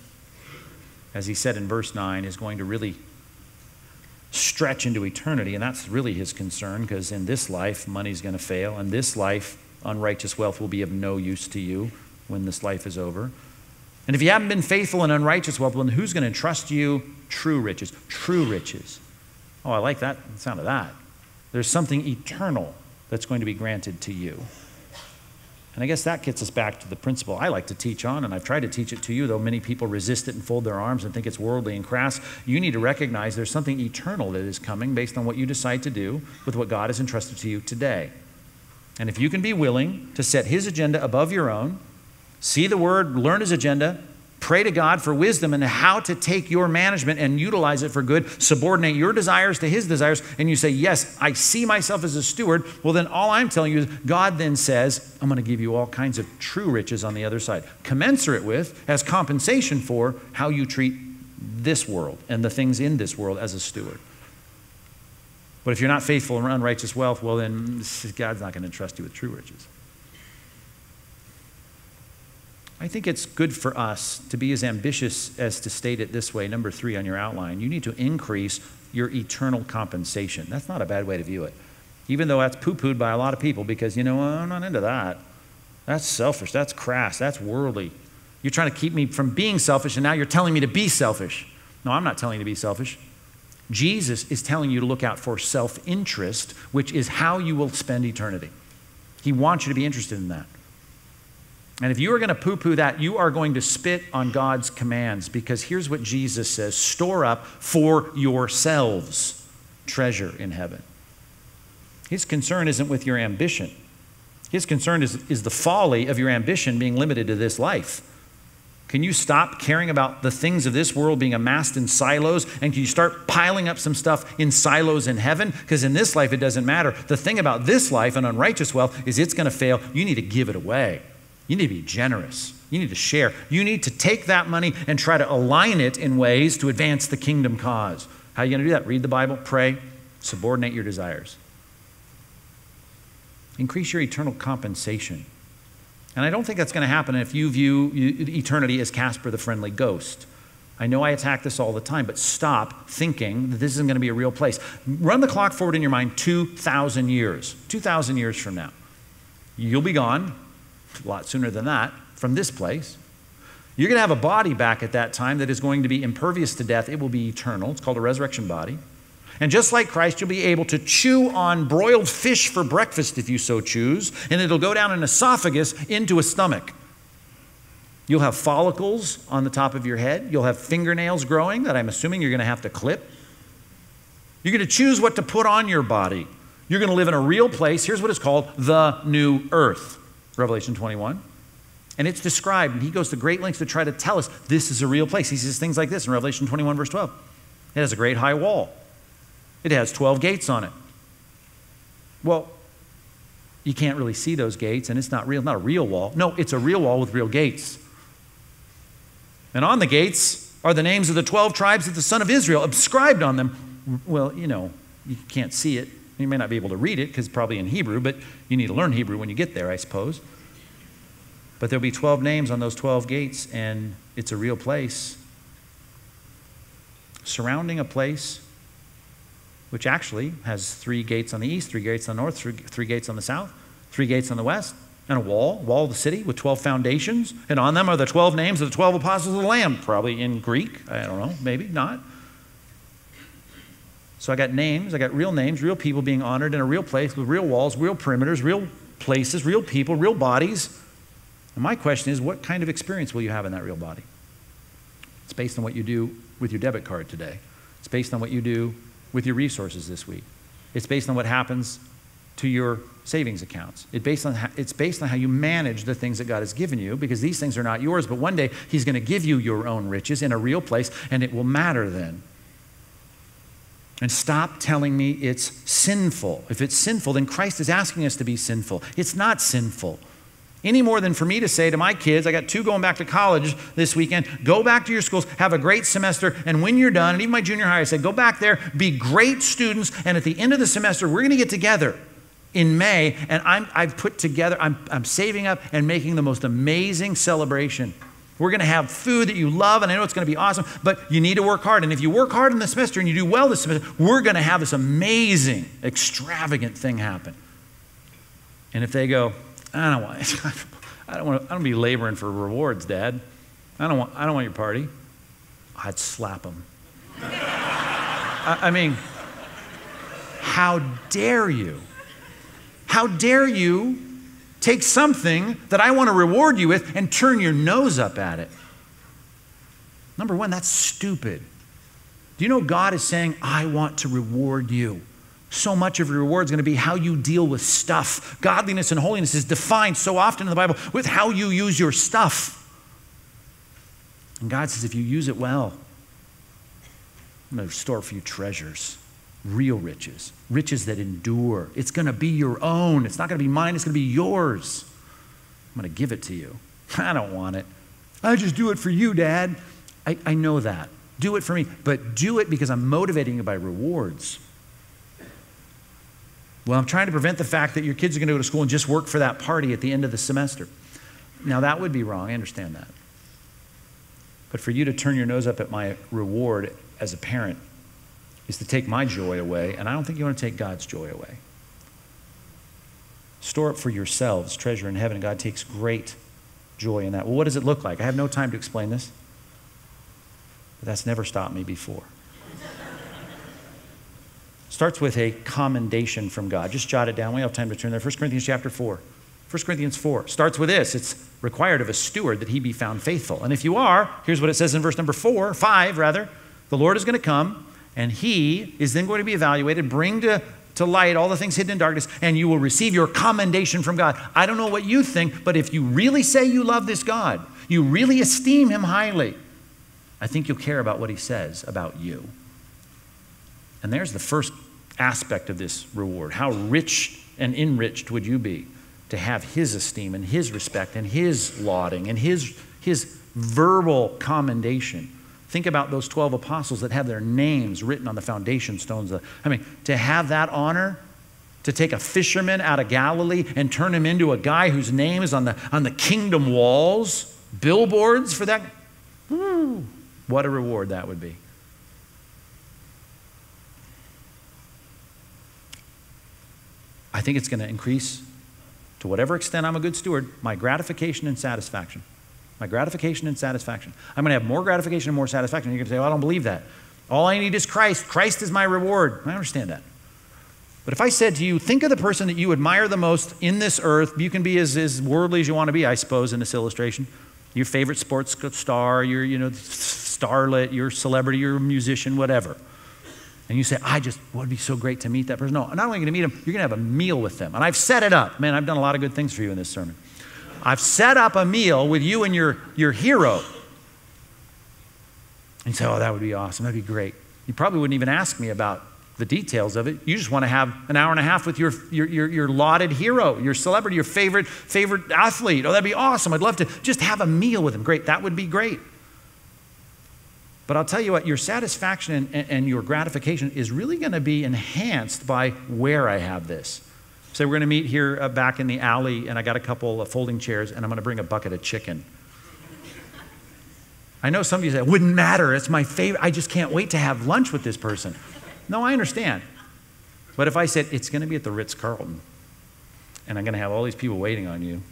as he said in verse nine, is going to really stretch into eternity, and that's really his concern, because in this life, money's going to fail. In this life, unrighteous wealth will be of no use to you when this life is over. And if you haven't been faithful in unrighteous wealth, well, then who's going to entrust you true riches? True riches. Oh, I like that, the sound of that. There's something eternal that's going to be granted to you. And I guess that gets us back to the principle I like to teach on, and I've tried to teach it to you, though many people resist it and fold their arms and think it's worldly and crass. You need to recognize there's something eternal that is coming based on what you decide to do with what God has entrusted to you today. And if you can be willing to set his agenda above your own, see the word, learn his agenda, pray to God for wisdom and how to take your management and utilize it for good, subordinate your desires to his desires, and you say, yes, I see myself as a steward, well, then all I'm telling you is God then says, I'm going to give you all kinds of true riches on the other side, commensurate with, as compensation for how you treat this world and the things in this world as a steward. But if you're not faithful in unrighteous wealth, well, then God's not going to entrust you with true riches. I think it's good for us to be as ambitious as to state it this way, number three on your outline. You need to increase your eternal compensation. That's not a bad way to view it, even though that's poo-pooed by a lot of people because, you know, I'm not into that. That's selfish. That's crass. That's worldly. You're trying to keep me from being selfish, and now you're telling me to be selfish. No, I'm not telling you to be selfish. Jesus is telling you to look out for self-interest, which is how you will spend eternity. He wants you to be interested in that. And if you are going to poo-poo that, you are going to spit on God's commands, because here's what Jesus says: store up for yourselves treasure in heaven. His concern isn't with your ambition. His concern is, is the folly of your ambition being limited to this life. Can you stop caring about the things of this world being amassed in silos, and can you start piling up some stuff in silos in heaven? Because in this life, it doesn't matter. The thing about this life and unrighteous wealth is it's going to fail. You need to give it away. You need to be generous. You need to share. You need to take that money and try to align it in ways to advance the kingdom cause. How are you going to do that? Read the Bible, pray, subordinate your desires. Increase your eternal compensation. And I don't think that's going to happen if you view eternity as Casper the Friendly Ghost. I know I attack this all the time, but stop thinking that this isn't going to be a real place. Run the clock forward in your mind two thousand years. two thousand years from now, you'll be gone. A lot sooner than that, from this place. You're going to have a body back at that time that is going to be impervious to death. It will be eternal. It's called a resurrection body. And just like Christ, you'll be able to chew on broiled fish for breakfast if you so choose, and it'll go down an esophagus into a stomach. You'll have follicles on the top of your head. You'll have fingernails growing that I'm assuming you're going to have to clip. You're going to choose what to put on your body. You're going to live in a real place. Here's what it's called: the new earth. Revelation twenty-one. And it's described, and he goes to great lengths to try to tell us this is a real place. He says things like this in Revelation twenty-one, verse twelve. It has a great high wall. It has twelve gates on it. Well, you can't really see those gates, and it's not real. It's not a real wall. No, it's a real wall with real gates. And on the gates are the names of the twelve tribes of the son of Israel, inscribed on them. Well, you know, you can't see it. You may not be able to read it because it's probably in Hebrew, but you need to learn Hebrew when you get there, I suppose. But there'll be twelve names on those twelve gates, and it's a real place. Surrounding a place which actually has three gates on the east, three gates on the north, three, three gates on the south, three gates on the west, and a wall, wall of the city with twelve foundations, and on them are the twelve names of the twelve apostles of the Lamb, probably in Greek, I don't know, maybe not. So I got names, I got real names, real people being honored in a real place with real walls, real perimeters, real places, real people, real bodies. And my question is, what kind of experience will you have in that real body? It's based on what you do with your debit card today. It's based on what you do with your resources this week. It's based on what happens to your savings accounts. It's based on how, it's based on how you manage the things that God has given you, because these things are not yours, but one day he's going to give you your own riches in a real place, and it will matter then. And stop telling me it's sinful. If it's sinful, then Christ is asking us to be sinful. It's not sinful. Any more than for me to say to my kids, I got two going back to college this weekend, go back to your schools, have a great semester, and when you're done, and even my junior high, I said, go back there, be great students, and at the end of the semester, we're going to get together in May, and I'm, I've put together, I'm, I'm saving up and making the most amazing celebration. We're going to have food that you love, and I know it's going to be awesome, but you need to work hard. And if you work hard in the semester and you do well this semester, we're going to have this amazing, extravagant thing happen. And if they go, I don't want to, I don't want to, I don't be laboring for rewards, Dad. I don't want, I don't want your party. I'd slap them. I, I mean, how dare you? How dare you? Take something that I want to reward you with and turn your nose up at it. Number one, that's stupid. Do you know God is saying, I want to reward you? So much of your reward is going to be how you deal with stuff. Godliness and holiness is defined so often in the Bible with how you use your stuff. And God says, if you use it well, I'm going to store for you treasures. Real riches, riches that endure. It's going to be your own. It's not going to be mine. It's going to be yours. I'm going to give it to you. I don't want it. I just do it for you, Dad. I, I know that. Do it for me, but do it because I'm motivating you by rewards. Well, I'm trying to prevent the fact that your kids are going to go to school and just work for that party at the end of the semester. Now, that would be wrong. I understand that. But for you to turn your nose up at my reward as a parent is to take my joy away, and I don't think you want to take God's joy away. Store up for yourselves treasure in heaven, and God takes great joy in that. Well, what does it look like? I have no time to explain this. But that's never stopped me before. Starts with a commendation from God. Just jot it down. We don't have time to turn there. First Corinthians chapter four. First Corinthians four starts with this. It's required of a steward that he be found faithful. And if you are, here's what it says in verse number four, five rather. The Lord is going to come, and he is then going to be evaluated, bring to, to light all the things hidden in darkness, and you will receive your commendation from God. I don't know what you think, but if you really say you love this God, you really esteem him highly, I think you'll care about what he says about you. And there's the first aspect of this reward. How rich and enriched would you be to have his esteem and his respect and his lauding and his, his verbal commendation? Think about those twelve apostles that have their names written on the foundation stones. I mean, to have that honor, to take a fisherman out of Galilee and turn him into a guy whose name is on the, on the kingdom walls, billboards for that. Woo, what a reward that would be. I think it's going to increase, to whatever extent I'm a good steward, my gratification and satisfaction. My gratification and satisfaction. I'm going to have more gratification and more satisfaction. You're going to say, well, I don't believe that. All I need is Christ. Christ is my reward. I understand that. But if I said to you, think of the person that you admire the most in this earth. You can be as, as worldly as you want to be, I suppose, in this illustration. Your favorite sports star, your you know, starlet, your celebrity, your musician, whatever. And you say, I just, well, it would be so great to meet that person. No, not only are you going to meet them, you're going to have a meal with them. And I've set it up. Man, I've done a lot of good things for you in this sermon. I've set up a meal with you and your, your hero. And you say, oh, that would be awesome. That'd be great. You probably wouldn't even ask me about the details of it. You just want to have an hour and a half with your, your, your, your lauded hero, your celebrity, your favorite, favorite athlete. Oh, that'd be awesome. I'd love to just have a meal with him. Great. That would be great. But I'll tell you what, your satisfaction and, and your gratification is really going to be enhanced by where I have this. So we're going to meet here uh, back in the alley, and I got a couple of folding chairs, and I'm going to bring a bucket of chicken. I know some of you say, it wouldn't matter. It's my favorite. I just can't wait to have lunch with this person. No, I understand. But if I said, it's going to be at the Ritz-Carlton, and I'm going to have all these people waiting on you,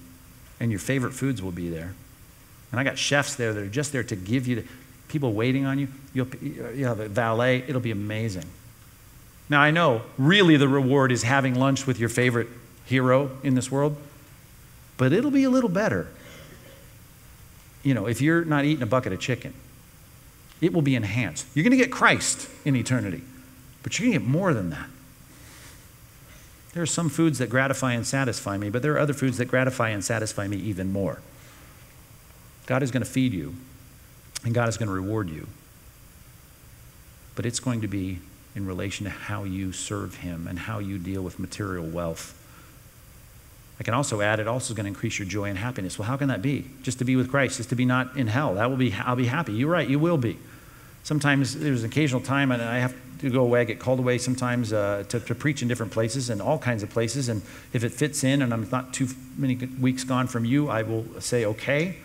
and your favorite foods will be there, and I got chefs there that are just there to give you the... people waiting on you, you'll, you'll have a valet, it'll be amazing. Now I know really the reward is having lunch with your favorite hero in this world, but it'll be a little better. You know, if you're not eating a bucket of chicken, it will be enhanced. You're going to get Christ in eternity, but you're going to get more than that. There are some foods that gratify and satisfy me, but there are other foods that gratify and satisfy me even more. God is going to feed you. And God is going to reward you. But it's going to be in relation to how you serve him and how you deal with material wealth. I can also add, it also is going to increase your joy and happiness. Well, how can that be? Just to be with Christ, just to be not in hell. That will be, I'll be happy. You're right, you will be. Sometimes there's an occasional time, and I have to go away. I get called away sometimes uh, to, to preach in different places and all kinds of places. And if it fits in and I'm not too many weeks gone from you, I will say, okay.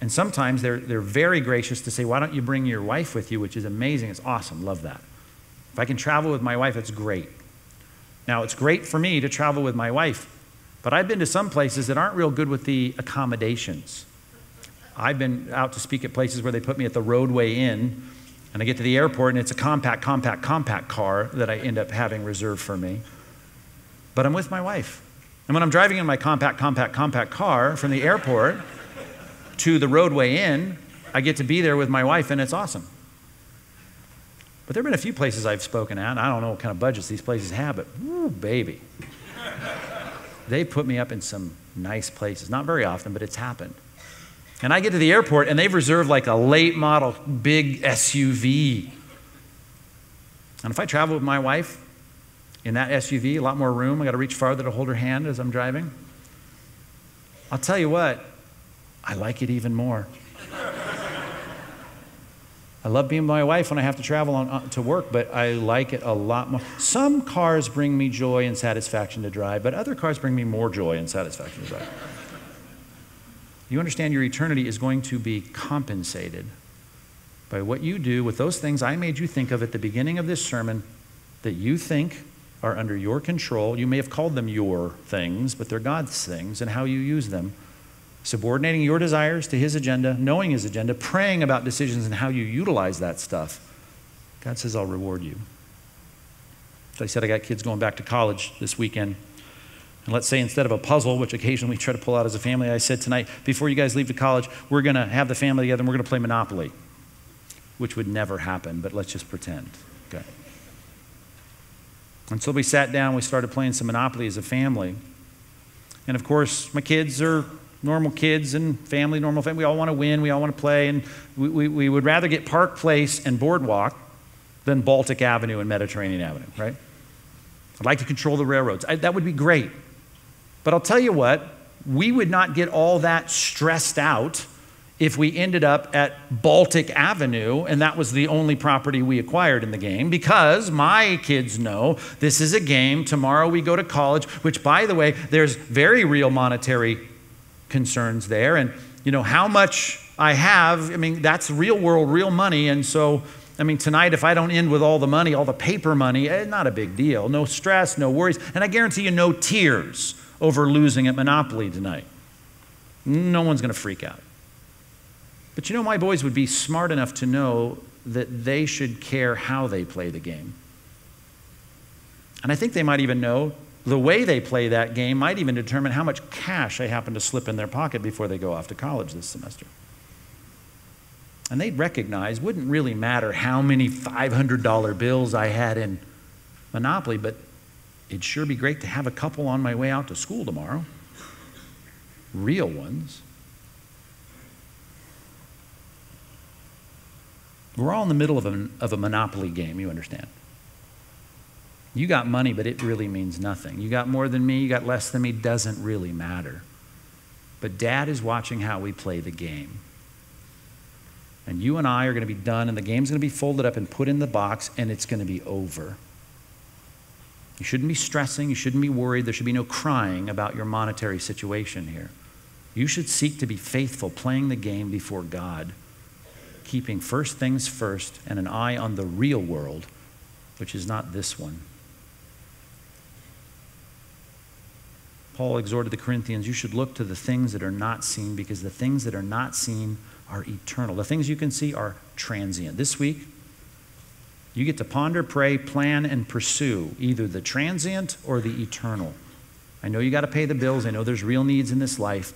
And sometimes they're, they're very gracious to say, why don't you bring your wife with you, which is amazing. It's awesome. Love that. If I can travel with my wife, it's great. Now, it's great for me to travel with my wife, but I've been to some places that aren't real good with the accommodations. I've been out to speak at places where they put me at the Roadway Inn, and I get to the airport, and it's a compact, compact, compact car that I end up having reserved for me. But I'm with my wife. And when I'm driving in my compact, compact, compact car from the airport to the Roadway Inn, I get to be there with my wife, and it's awesome. But there have been a few places I've spoken at, and I don't know what kind of budgets these places have, but ooh, baby. They put me up in some nice places. Not very often, but it's happened. And I get to the airport, and they've reserved like a late model big S U V. And if I travel with my wife in that S U V, a lot more room, I got to reach farther to hold her hand as I'm driving. I'll tell you what, I like it even more. I love being with my wife when I have to travel on, on, to work, but I like it a lot more. Some cars bring me joy and satisfaction to drive, but other cars bring me more joy and satisfaction to drive. You understand your eternity is going to be compensated by what you do with those things I made you think of at the beginning of this sermon that you think are under your control. You may have called them your things, but they're God's things, and how you use them. Subordinating your desires to his agenda, knowing his agenda, praying about decisions and how you utilize that stuff. God says, I'll reward you. So I said, I got kids going back to college this weekend. And let's say instead of a puzzle, which occasionally we try to pull out as a family, I said tonight, before you guys leave to college, we're going to have the family together and we're going to play Monopoly, which would never happen, but let's just pretend. Okay. And so we sat down, we started playing some Monopoly as a family. And of course, my kids are normal kids and family, normal family. We all want to win. We all want to play. And we, we, we would rather get Park Place and Boardwalk than Baltic Avenue and Mediterranean Avenue, right? I'd like to control the railroads. I, that would be great. But I'll tell you what, we would not get all that stressed out if we ended up at Baltic Avenue and that was the only property we acquired in the game, because my kids know this is a game. Tomorrow we go to college, which, by the way, there's very real monetary concerns there, and you know how much I have. I mean, that's real world, real money. And so, I mean, tonight, if I don't end with all the money, all the paper money, eh, not a big deal. No stress, no worries, and I guarantee you, no tears over losing at Monopoly tonight. No one's going to freak out. But you know, my boys would be smart enough to know that they should care how they play the game, and I think they might even know. The way they play that game might even determine how much cash they happen to slip in their pocket before they go off to college this semester. And they'd recognize it wouldn't really matter how many five hundred dollar bills I had in Monopoly, but it'd sure be great to have a couple on my way out to school tomorrow. Real ones. We're all in the middle of a, of a Monopoly game, you understand. You got money, but it really means nothing. You got more than me, you got less than me, doesn't really matter. But Dad is watching how we play the game. And you and I are going to be done, and the game's going to be folded up and put in the box, and it's going to be over. You shouldn't be stressing, you shouldn't be worried, there should be no crying about your monetary situation here. You should seek to be faithful, playing the game before God, keeping first things first and an eye on the real world, which is not this one. Paul exhorted the Corinthians, you should look to the things that are not seen, because the things that are not seen are eternal. The things you can see are transient. This week, you get to ponder, pray, plan, and pursue either the transient or the eternal. I know you got to pay the bills. I know there's real needs in this life.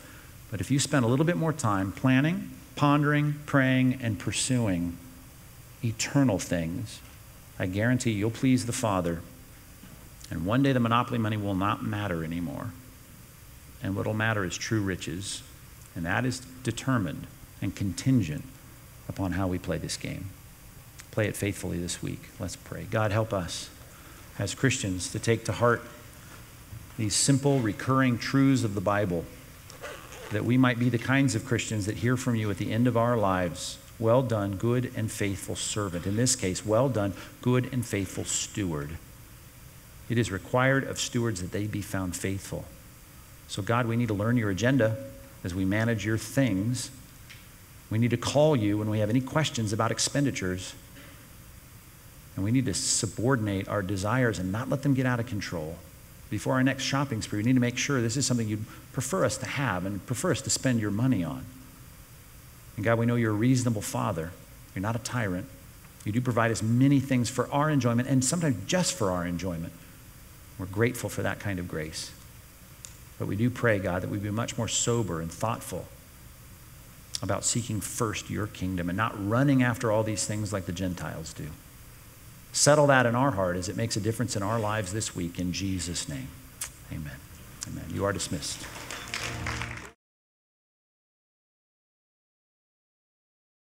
But if you spend a little bit more time planning, pondering, praying, and pursuing eternal things, I guarantee you'll please the Father. And one day the Monopoly money will not matter anymore. And what'll matter is true riches, and that is determined and contingent upon how we play this game. Play it faithfully this week. Let's pray. God, help us as Christians to take to heart these simple, recurring truths of the Bible, that we might be the kinds of Christians that hear from you at the end of our lives. Well done, good and faithful servant. In this case, well done, good and faithful steward. It is required of stewards that they be found faithful. So God, we need to learn your agenda as we manage your things. We need to call you when we have any questions about expenditures. And we need to subordinate our desires and not let them get out of control. Before our next shopping spree, we need to make sure this is something you'd prefer us to have and prefer us to spend your money on. And God, we know you're a reasonable Father. You're not a tyrant. You do provide us many things for our enjoyment, and sometimes just for our enjoyment. We're grateful for that kind of grace. But we do pray, God, that we be much more sober and thoughtful about seeking first your kingdom and not running after all these things like the Gentiles do. Settle that in our heart as it makes a difference in our lives this week. In Jesus' name, amen. Amen. You are dismissed.